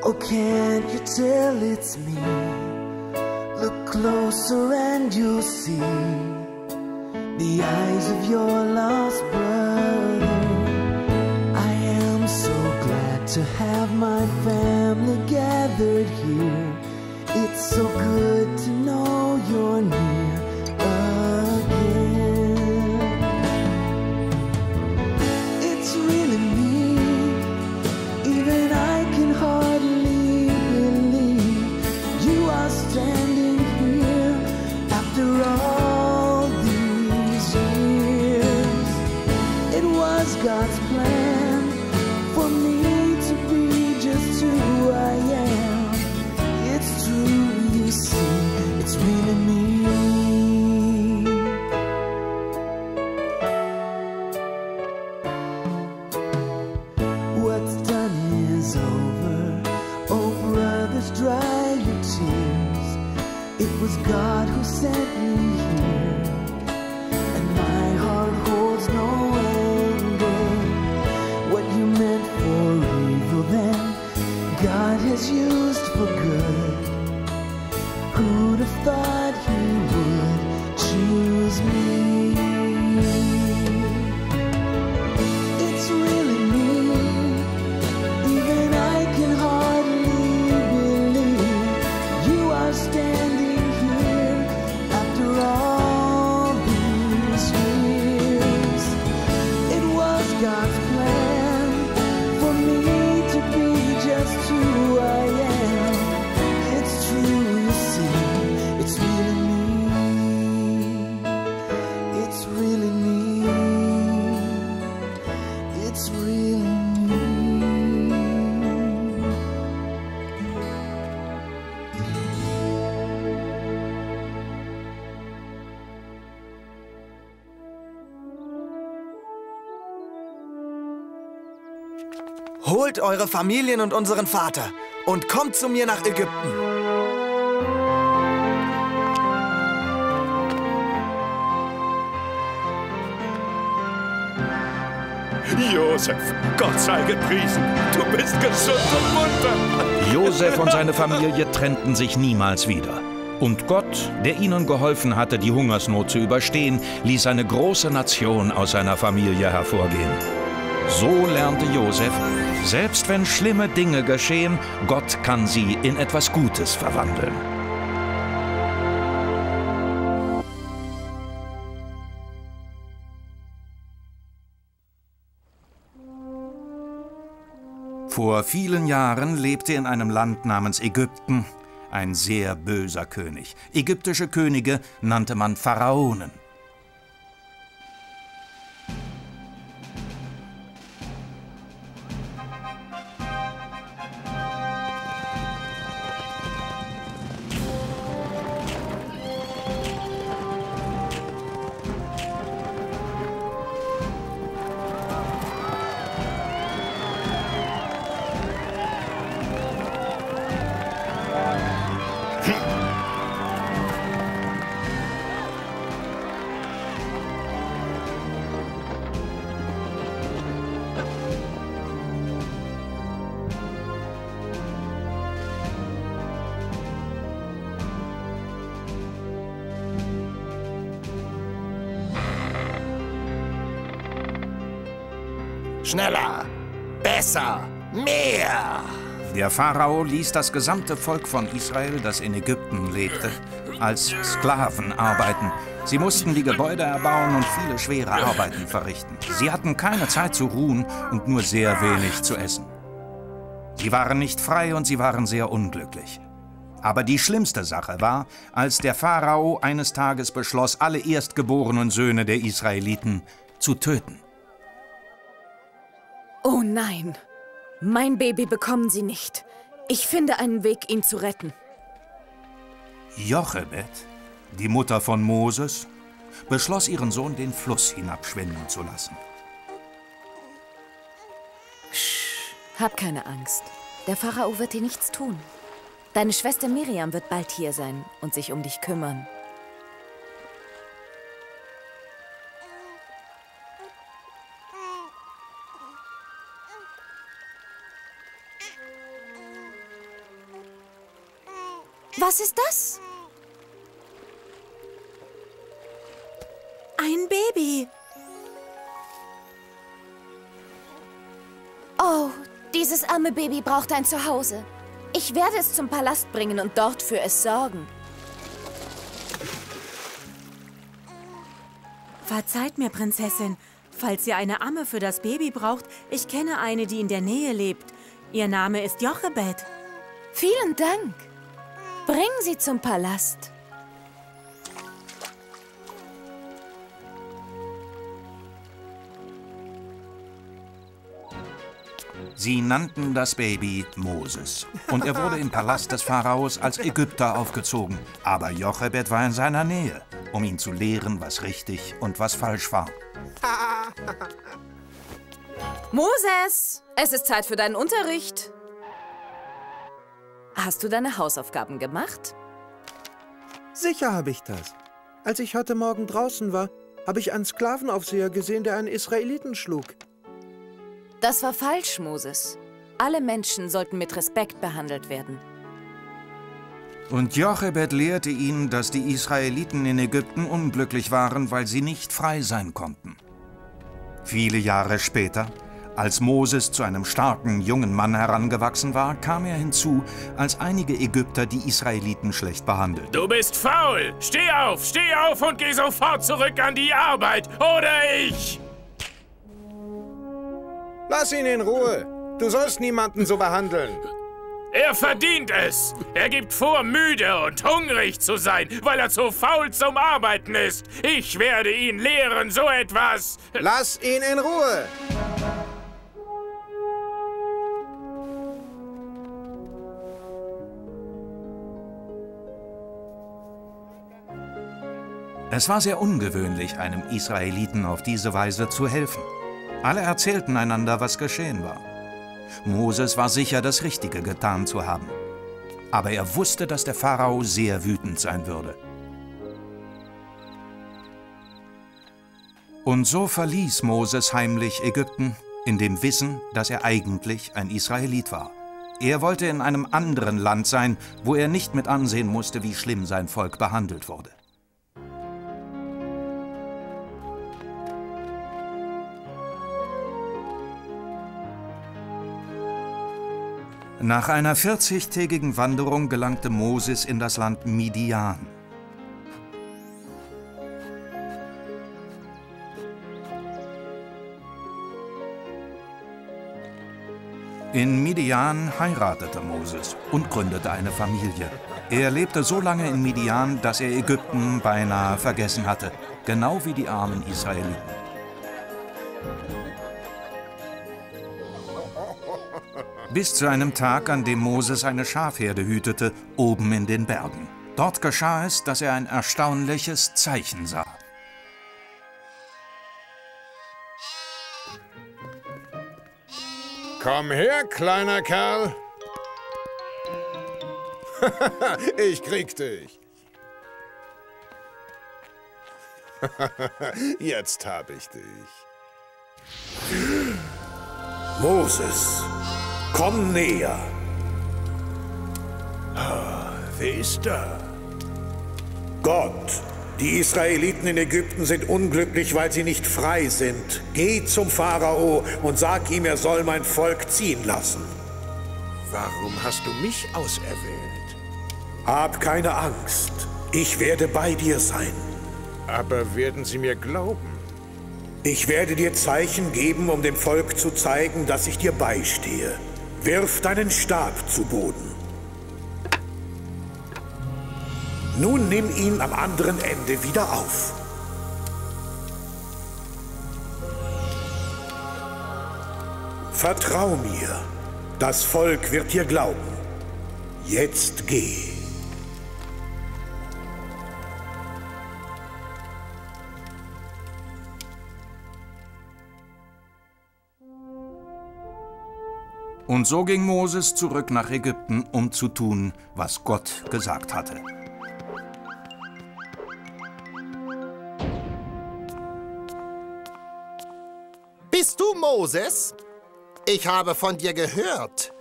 Oh, can't you tell it's me? Look closer and you'll see the eyes of your lost brother. I am so glad to have my family gathered here. It's so good to know you're near again. It's really me, even I can hardly believe you are standing here after all these years. It was God's plan for me to be just who I am. It's true, you see, it's really me. What's done is over. Oh, brothers, dry your tears. It was God who sent me here, and my heart holds no anger. What you meant for evil then, God has used for good. Who'd have thought he would choose me? It's really me, even I can hardly believe you are standing here after all these years. It was God's plan for me to be just who I am. It's true, you see, it's really me. It's really me. It's really me. Holt eure Familien und unseren Vater und kommt zu mir nach Ägypten. Josef, Gott sei gepriesen, du bist gesund und munter. Josef und seine Familie trennten sich niemals wieder. Und Gott, der ihnen geholfen hatte, die Hungersnot zu überstehen, ließ eine große Nation aus seiner Familie hervorgehen. So lernte Josef, selbst wenn schlimme Dinge geschehen, Gott kann sie in etwas Gutes verwandeln. Vor vielen Jahren lebte in einem Land namens Ägypten ein sehr böser König. Ägyptische Könige nannte man Pharaonen. Schneller, besser, mehr! Der Pharao ließ das gesamte Volk von Israel, das in Ägypten lebte, als Sklaven arbeiten. Sie mussten die Gebäude erbauen und viele schwere Arbeiten verrichten. Sie hatten keine Zeit zu ruhen und nur sehr wenig zu essen. Sie waren nicht frei und sie waren sehr unglücklich. Aber die schlimmste Sache war, als der Pharao eines Tages beschloss, alle erstgeborenen Söhne der Israeliten zu töten. Oh nein, mein Baby bekommen sie nicht. Ich finde einen Weg, ihn zu retten. Jochebed, die Mutter von Moses, beschloss, ihren Sohn den Fluss hinabschwenden zu lassen. Sch, hab keine Angst. Der Pharao wird dir nichts tun. Deine Schwester Miriam wird bald hier sein und sich um dich kümmern. Was ist das? Ein Baby. Oh, dieses arme Baby braucht ein Zuhause. Ich werde es zum Palast bringen und dort für es sorgen. Verzeiht mir, Prinzessin. Falls ihr eine Amme für das Baby braucht, ich kenne eine, die in der Nähe lebt. Ihr Name ist Jochebed. Vielen Dank. Bring sie zum Palast. Sie nannten das Baby Moses und er wurde im Palast des Pharaos als Ägypter aufgezogen. Aber Jochebed war in seiner Nähe, um ihn zu lehren, was richtig und was falsch war. Moses, es ist Zeit für deinen Unterricht. Hast du deine Hausaufgaben gemacht? Sicher habe ich das. Als ich heute Morgen draußen war, habe ich einen Sklavenaufseher gesehen, der einen Israeliten schlug. Das war falsch, Moses. Alle Menschen sollten mit Respekt behandelt werden. Und Jochebed lehrte ihn, dass die Israeliten in Ägypten unglücklich waren, weil sie nicht frei sein konnten. Viele Jahre später, als Moses zu einem starken jungen Mann herangewachsen war, kam er hinzu, als einige Ägypter die Israeliten schlecht behandelten. Du bist faul! Steh auf und geh sofort zurück an die Arbeit, oder ich! Lass ihn in Ruhe. Du sollst niemanden so behandeln. Er verdient es. Er gibt vor, müde und hungrig zu sein, weil er zu faul zum Arbeiten ist. Ich werde ihn lehren, so etwas. Lass ihn in Ruhe. Es war sehr ungewöhnlich, einem Israeliten auf diese Weise zu helfen. Alle erzählten einander, was geschehen war. Moses war sicher, das Richtige getan zu haben. Aber er wusste, dass der Pharao sehr wütend sein würde. Und so verließ Moses heimlich Ägypten, in dem Wissen, dass er eigentlich ein Israelit war. Er wollte in einem anderen Land sein, wo er nicht mit ansehen musste, wie schlimm sein Volk behandelt wurde. Nach einer 40-tägigen Wanderung gelangte Moses in das Land Midian. In Midian heiratete Moses und gründete eine Familie. Er lebte so lange in Midian, dass er Ägypten beinahe vergessen hatte, genau wie die armen Israeliten. Bis zu einem Tag, an dem Moses eine Schafherde hütete, oben in den Bergen. Dort geschah es, dass er ein erstaunliches Zeichen sah. Komm her, kleiner Kerl. Ich krieg dich. Jetzt hab ich dich. Moses, komm näher. Wer ist da? Gott, die Israeliten in Ägypten sind unglücklich, weil sie nicht frei sind. Geh zum Pharao und sag ihm, er soll mein Volk ziehen lassen. Warum hast du mich auserwählt? Hab keine Angst. Ich werde bei dir sein. Aber werden sie mir glauben? Ich werde dir Zeichen geben, um dem Volk zu zeigen, dass ich dir beistehe. Wirf deinen Stab zu Boden. Nun nimm ihn am anderen Ende wieder auf. Vertrau mir, das Volk wird dir glauben. Jetzt geh. Und so ging Moses zurück nach Ägypten, um zu tun, was Gott gesagt hatte. Bist du Moses? Ich habe von dir gehört.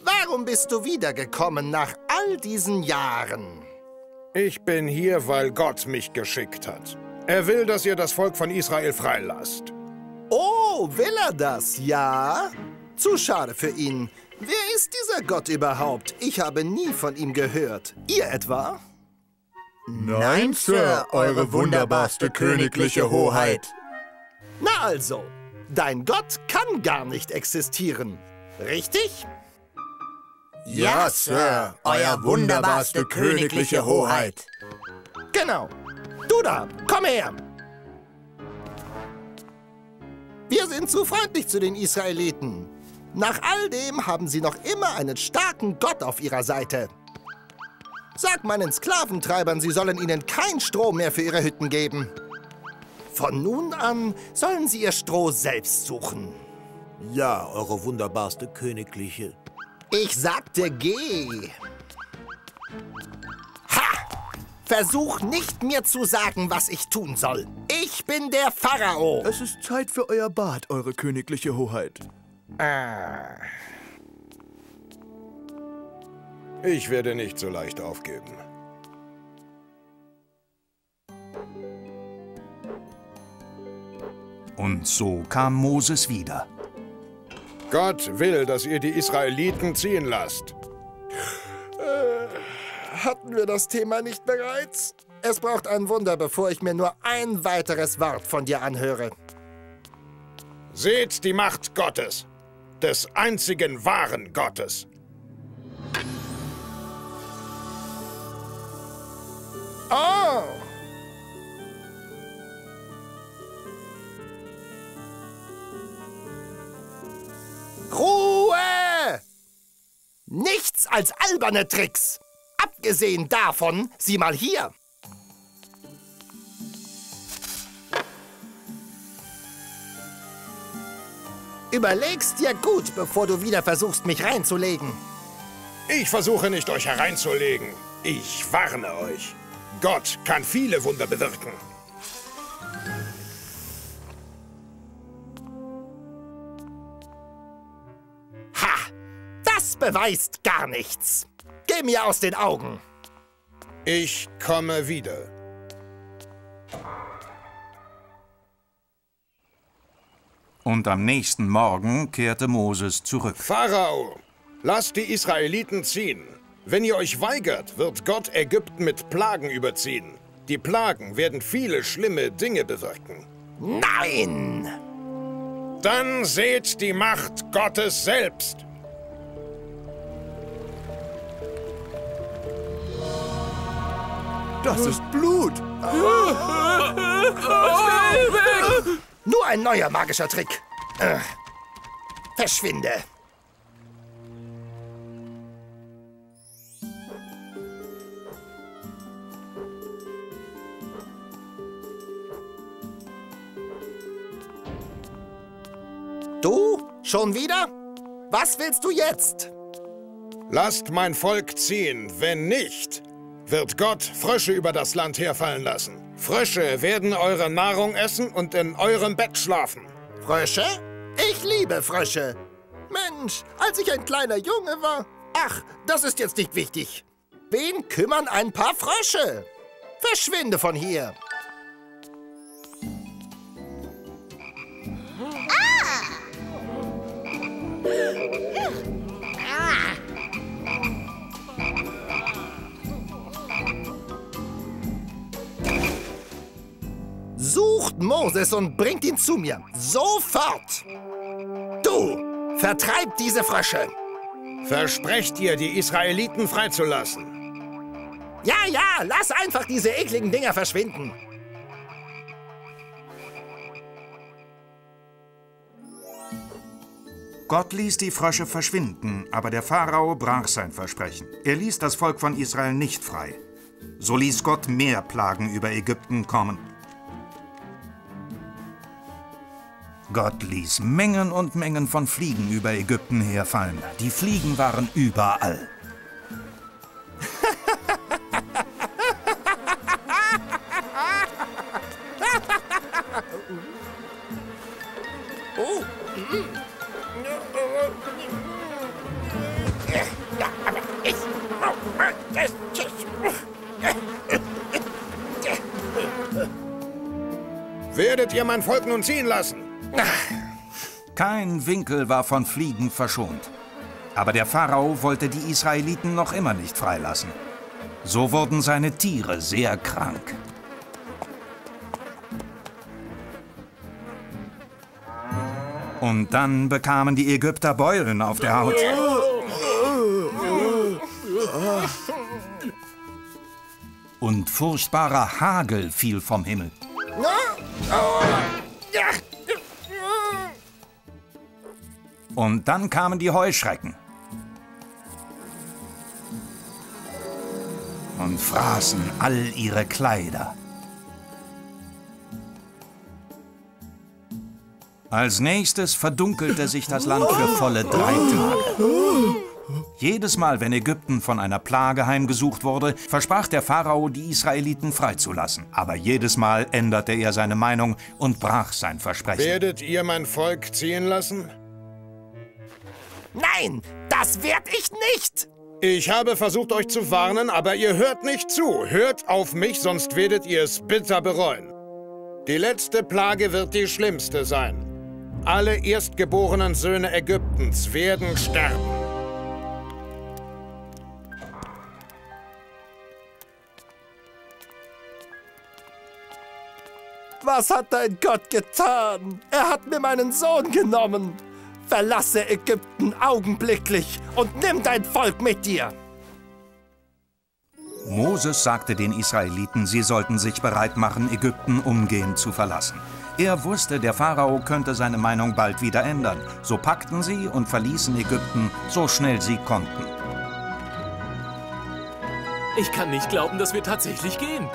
Warum bist du wiedergekommen nach all diesen Jahren? Ich bin hier, weil Gott mich geschickt hat. Er will, dass ihr das Volk von Israel freilasst. Oh, will er das, ja? Zu schade für ihn. Wer ist dieser Gott überhaupt? Ich habe nie von ihm gehört. Ihr etwa? Nein, Sir, eure wunderbarste königliche Hoheit. Na also, dein Gott kann gar nicht existieren, richtig? Ja, Sir, euer wunderbarste königliche Hoheit. Genau. Du da, komm her. Wir sind zu freundlich zu den Israeliten. Nach all dem haben sie noch immer einen starken Gott auf ihrer Seite. Sag meinen Sklaventreibern, sie sollen ihnen kein Stroh mehr für ihre Hütten geben. Von nun an sollen sie ihr Stroh selbst suchen. Ja, eure wunderbarste königliche. Ich sagte, geh. Ha! Versuch nicht mir zu sagen, was ich tun soll. Ich bin der Pharao. Es ist Zeit für euer Bad, eure königliche Hoheit. Ich werde nicht so leicht aufgeben. Und so kam Moses wieder. Gott will, dass ihr die Israeliten ziehen lasst. Hatten wir das Thema nicht bereits? Es braucht ein Wunder, bevor ich mir nur ein weiteres Wort von dir anhöre. Seht die Macht Gottes, des einzigen wahren Gottes. Oh! Ruhe! Nichts als alberne Tricks. Abgesehen davon, sieh mal hier. Überleg's dir gut, bevor du wieder versuchst, mich reinzulegen. Ich versuche nicht, euch hereinzulegen. Ich warne euch. Gott kann viele Wunder bewirken. Beweist gar nichts. Geh mir aus den Augen. Ich komme wieder. Und am nächsten Morgen kehrte Moses zurück. Pharao, lasst die Israeliten ziehen. Wenn ihr euch weigert, wird Gott Ägypten mit Plagen überziehen. Die Plagen werden viele schlimme Dinge bewirken. Nein! Dann seht die Macht Gottes selbst. Das ist Blut! Nur ein neuer magischer Trick. Verschwinde. Du? Schon wieder? Was willst du jetzt? Lasst mein Volk ziehen, wenn nicht, wird Gott Frösche über das Land herfallen lassen. Frösche werden eure Nahrung essen und in eurem Bett schlafen. Frösche? Ich liebe Frösche. Mensch, als ich ein kleiner Junge war... Ach, das ist jetzt nicht wichtig. Wen kümmern ein paar Frösche? Verschwinde von hier. Ruft Moses und bringt ihn zu mir. Sofort! Du, vertreib diese Frösche! Versprecht ihr, die Israeliten freizulassen? Ja, ja, lass einfach diese ekligen Dinger verschwinden. Gott ließ die Frösche verschwinden, aber der Pharao brach sein Versprechen. Er ließ das Volk von Israel nicht frei. So ließ Gott mehr Plagen über Ägypten kommen. Gott ließ Mengen und Mengen von Fliegen über Ägypten herfallen. Die Fliegen waren überall. Oh. Werdet ihr mein Volk nun ziehen lassen? Kein Winkel war von Fliegen verschont. Aber der Pharao wollte die Israeliten noch immer nicht freilassen. So wurden seine Tiere sehr krank. Und dann bekamen die Ägypter Beulen auf der Haut. Und furchtbarer Hagel fiel vom Himmel. Und dann kamen die Heuschrecken. Und fraßen all ihre Kleider. Als nächstes verdunkelte sich das Land für volle 3 Tage. Jedes Mal, wenn Ägypten von einer Plage heimgesucht wurde, versprach der Pharao, die Israeliten freizulassen. Aber jedes Mal änderte er seine Meinung und brach sein Versprechen. Werdet ihr mein Volk ziehen lassen? Nein, das werd ich nicht! Ich habe versucht, euch zu warnen, aber ihr hört nicht zu. Hört auf mich, sonst werdet ihr es bitter bereuen. Die letzte Plage wird die schlimmste sein. Alle erstgeborenen Söhne Ägyptens werden sterben. Was hat dein Gott getan? Er hat mir meinen Sohn genommen. Verlasse Ägypten augenblicklich und nimm dein Volk mit dir. Moses sagte den Israeliten, sie sollten sich bereit machen, Ägypten umgehend zu verlassen. Er wusste, der Pharao könnte seine Meinung bald wieder ändern. So packten sie und verließen Ägypten, so schnell sie konnten. Ich kann nicht glauben, dass wir tatsächlich gehen.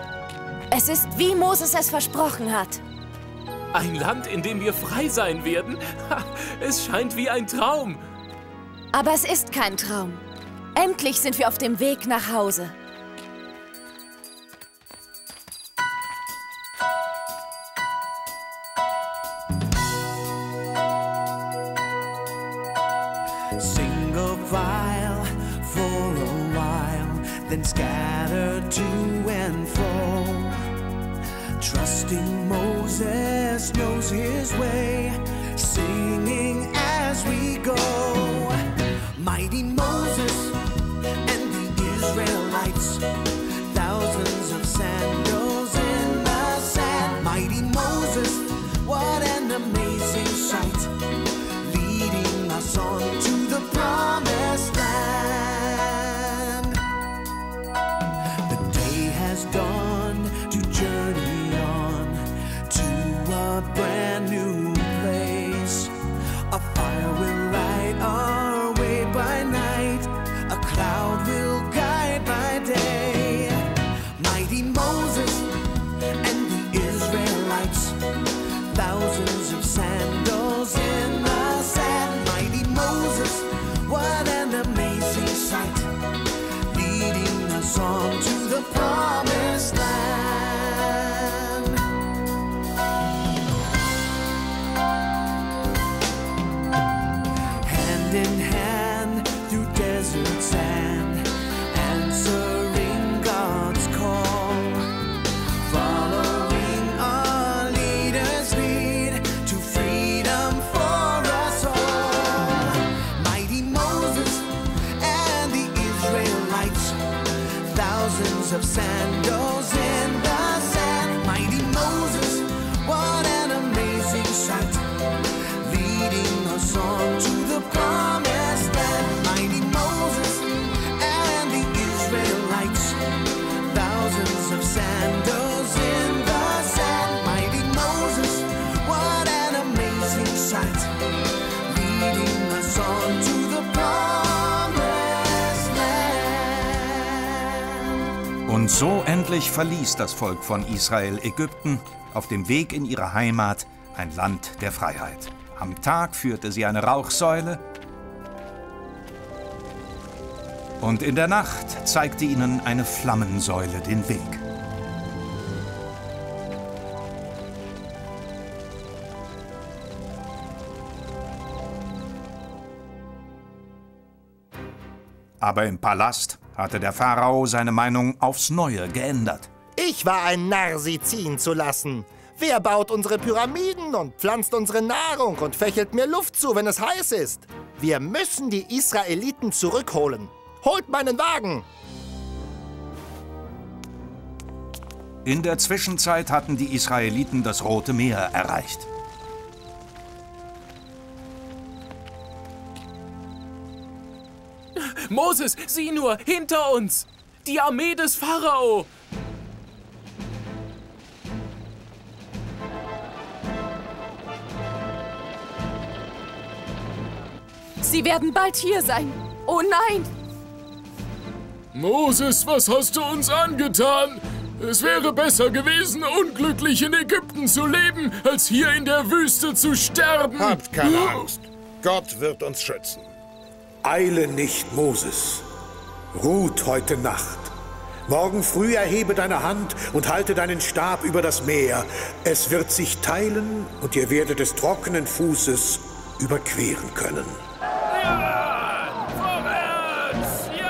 Es ist, wie Moses es versprochen hat. Ein Land, in dem wir frei sein werden? Es scheint wie ein Traum. Aber es ist kein Traum. Endlich sind wir auf dem Weg nach Hause. Then scatter to and fro. Trusting Moses knows his way, singing as we go. Mighty Moses and the Israelites, thousands of sandals in the sand. Mighty Moses, what an amazing sight, leading us on to the promised land. Dawn to journey on to a brand new place. A fire will light our way by night, a cloud will guide by day. Mighty Moses and the Israelites, thousands of sandals in the sand. Mighty Moses, what an amazing sight, leading us on to the promised land. Hand in hand through desert sand, answering God's call, following our leader's lead to freedom for us all. Mighty Moses and the Israelites, thousands of sandals in the sand. Mighty Moses was Und so endlich verließ das Volk von Israel Ägypten auf dem Weg in ihre Heimat, ein Land der Freiheit. Am Tag führte sie eine Rauchsäule und in der Nacht zeigte ihnen eine Flammensäule den Weg. Aber im Palast hatte der Pharao seine Meinung aufs Neue geändert. Ich war ein Narr, sie ziehen zu lassen. Wer baut unsere Pyramiden und pflanzt unsere Nahrung und fächelt mir Luft zu, wenn es heiß ist? Wir müssen die Israeliten zurückholen. Holt meinen Wagen! In der Zwischenzeit hatten die Israeliten das Rote Meer erreicht. Moses, sieh nur, hinter uns! Die Armee des Pharao! Sie werden bald hier sein. Oh nein! Moses, was hast du uns angetan? Es wäre besser gewesen, unglücklich in Ägypten zu leben, als hier in der Wüste zu sterben. Habt keine Angst. Gott wird uns schützen. Eile nicht, Moses. Ruht heute Nacht. Morgen früh erhebe deine Hand und halte deinen Stab über das Meer. Es wird sich teilen und ihr werdet es trockenen Fußes überqueren können. Ja! Vorwärts! Ja!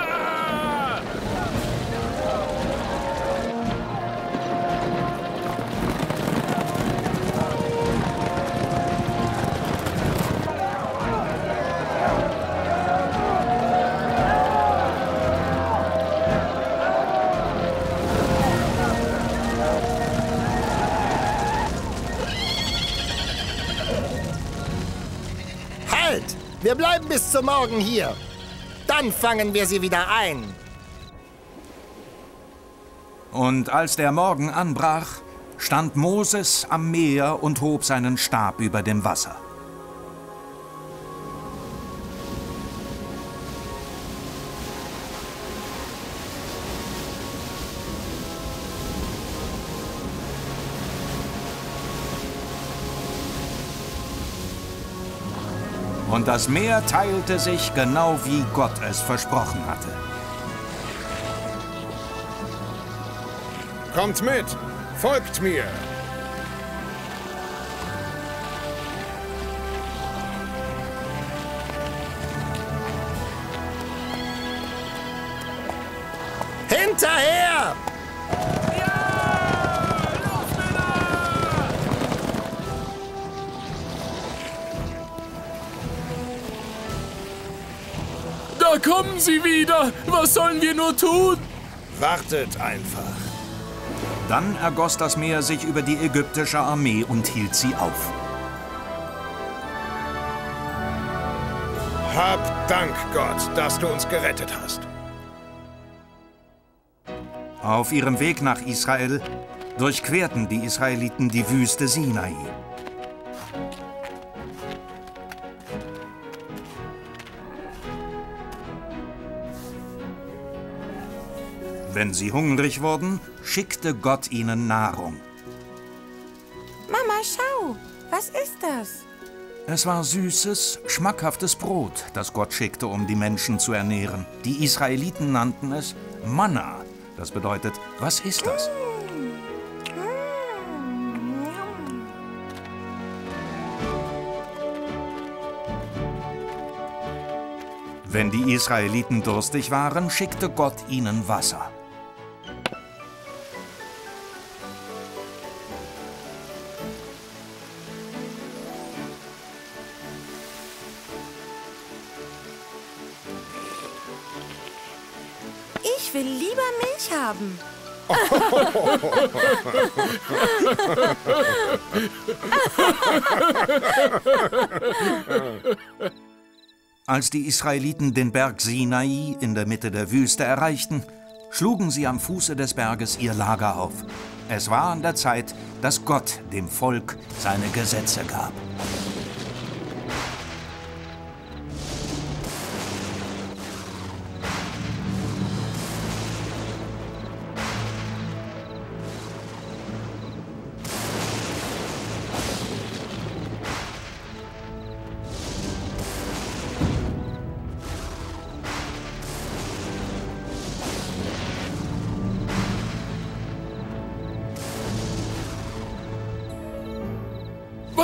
Halt! Wir bleiben bis zum Morgen hier. Dann fangen wir sie wieder ein. Und als der Morgen anbrach, stand Moses am Meer und hob seinen Stab über dem Wasser. Und das Meer teilte sich, genau wie Gott es versprochen hatte. Kommt mit! Folgt mir! Hinterher! Da kommen sie wieder! Was sollen wir nur tun? Wartet einfach. Dann ergoss das Meer sich über die ägyptische Armee und hielt sie auf. Hab Dank, Gott, dass du uns gerettet hast. Auf ihrem Weg nach Israel durchquerten die Israeliten die Wüste Sinai. Wenn sie hungrig wurden, schickte Gott ihnen Nahrung. Mama, schau! Was ist das? Es war süßes, schmackhaftes Brot, das Gott schickte, um die Menschen zu ernähren. Die Israeliten nannten es Manna. Das bedeutet, was ist das? Wenn die Israeliten durstig waren, schickte Gott ihnen Wasser. Ich will lieber Milch haben. Als die Israeliten den Berg Sinai in der Mitte der Wüste erreichten, schlugen sie am Fuße des Berges ihr Lager auf. Es war an der Zeit, dass Gott dem Volk seine Gesetze gab.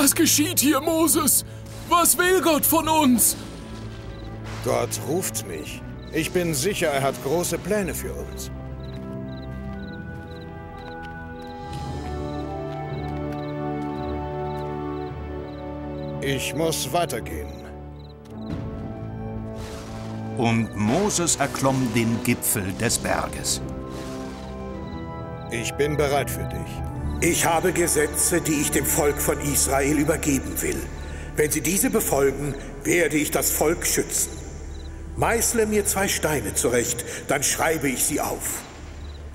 Was geschieht hier, Moses? Was will Gott von uns? Gott ruft mich. Ich bin sicher, er hat große Pläne für uns. Ich muss weitergehen. Und Moses erklomm den Gipfel des Berges. Ich bin bereit für dich. Ich habe Gesetze, die ich dem Volk von Israel übergeben will. Wenn sie diese befolgen, werde ich das Volk schützen. Meißle mir 2 Steine zurecht, dann schreibe ich sie auf.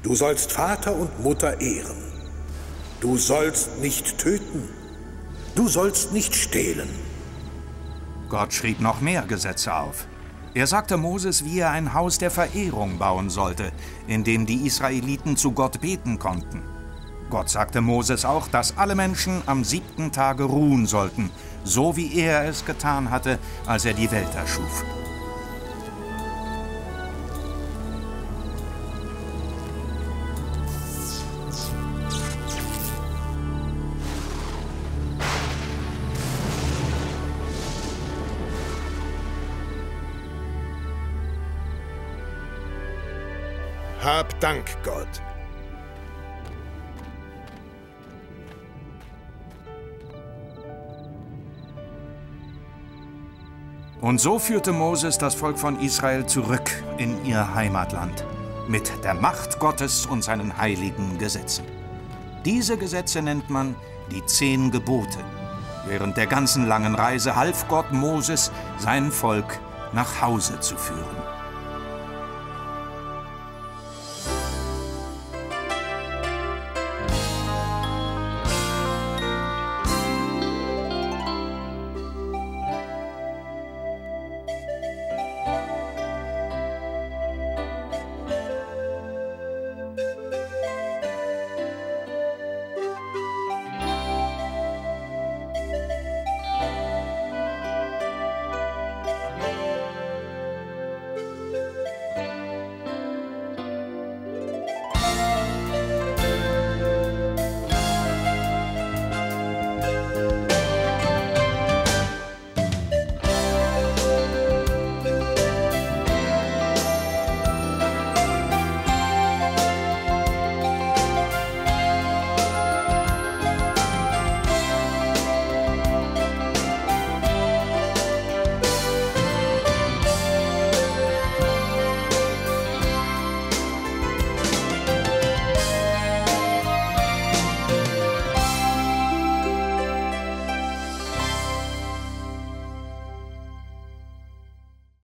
Du sollst Vater und Mutter ehren. Du sollst nicht töten. Du sollst nicht stehlen. Gott schrieb noch mehr Gesetze auf. Er sagte Moses, wie er ein Haus der Verehrung bauen sollte, in dem die Israeliten zu Gott beten konnten. Gott sagte Moses auch, dass alle Menschen am 7. Tage ruhen sollten, so wie er es getan hatte, als er die Welt erschuf. Hab Dank, Gott. Und so führte Moses das Volk von Israel zurück in ihr Heimatland, mit der Macht Gottes und seinen heiligen Gesetzen. Diese Gesetze nennt man die 10 Gebote. Während der ganzen langen Reise half Gott Moses, sein Volk nach Hause zu führen.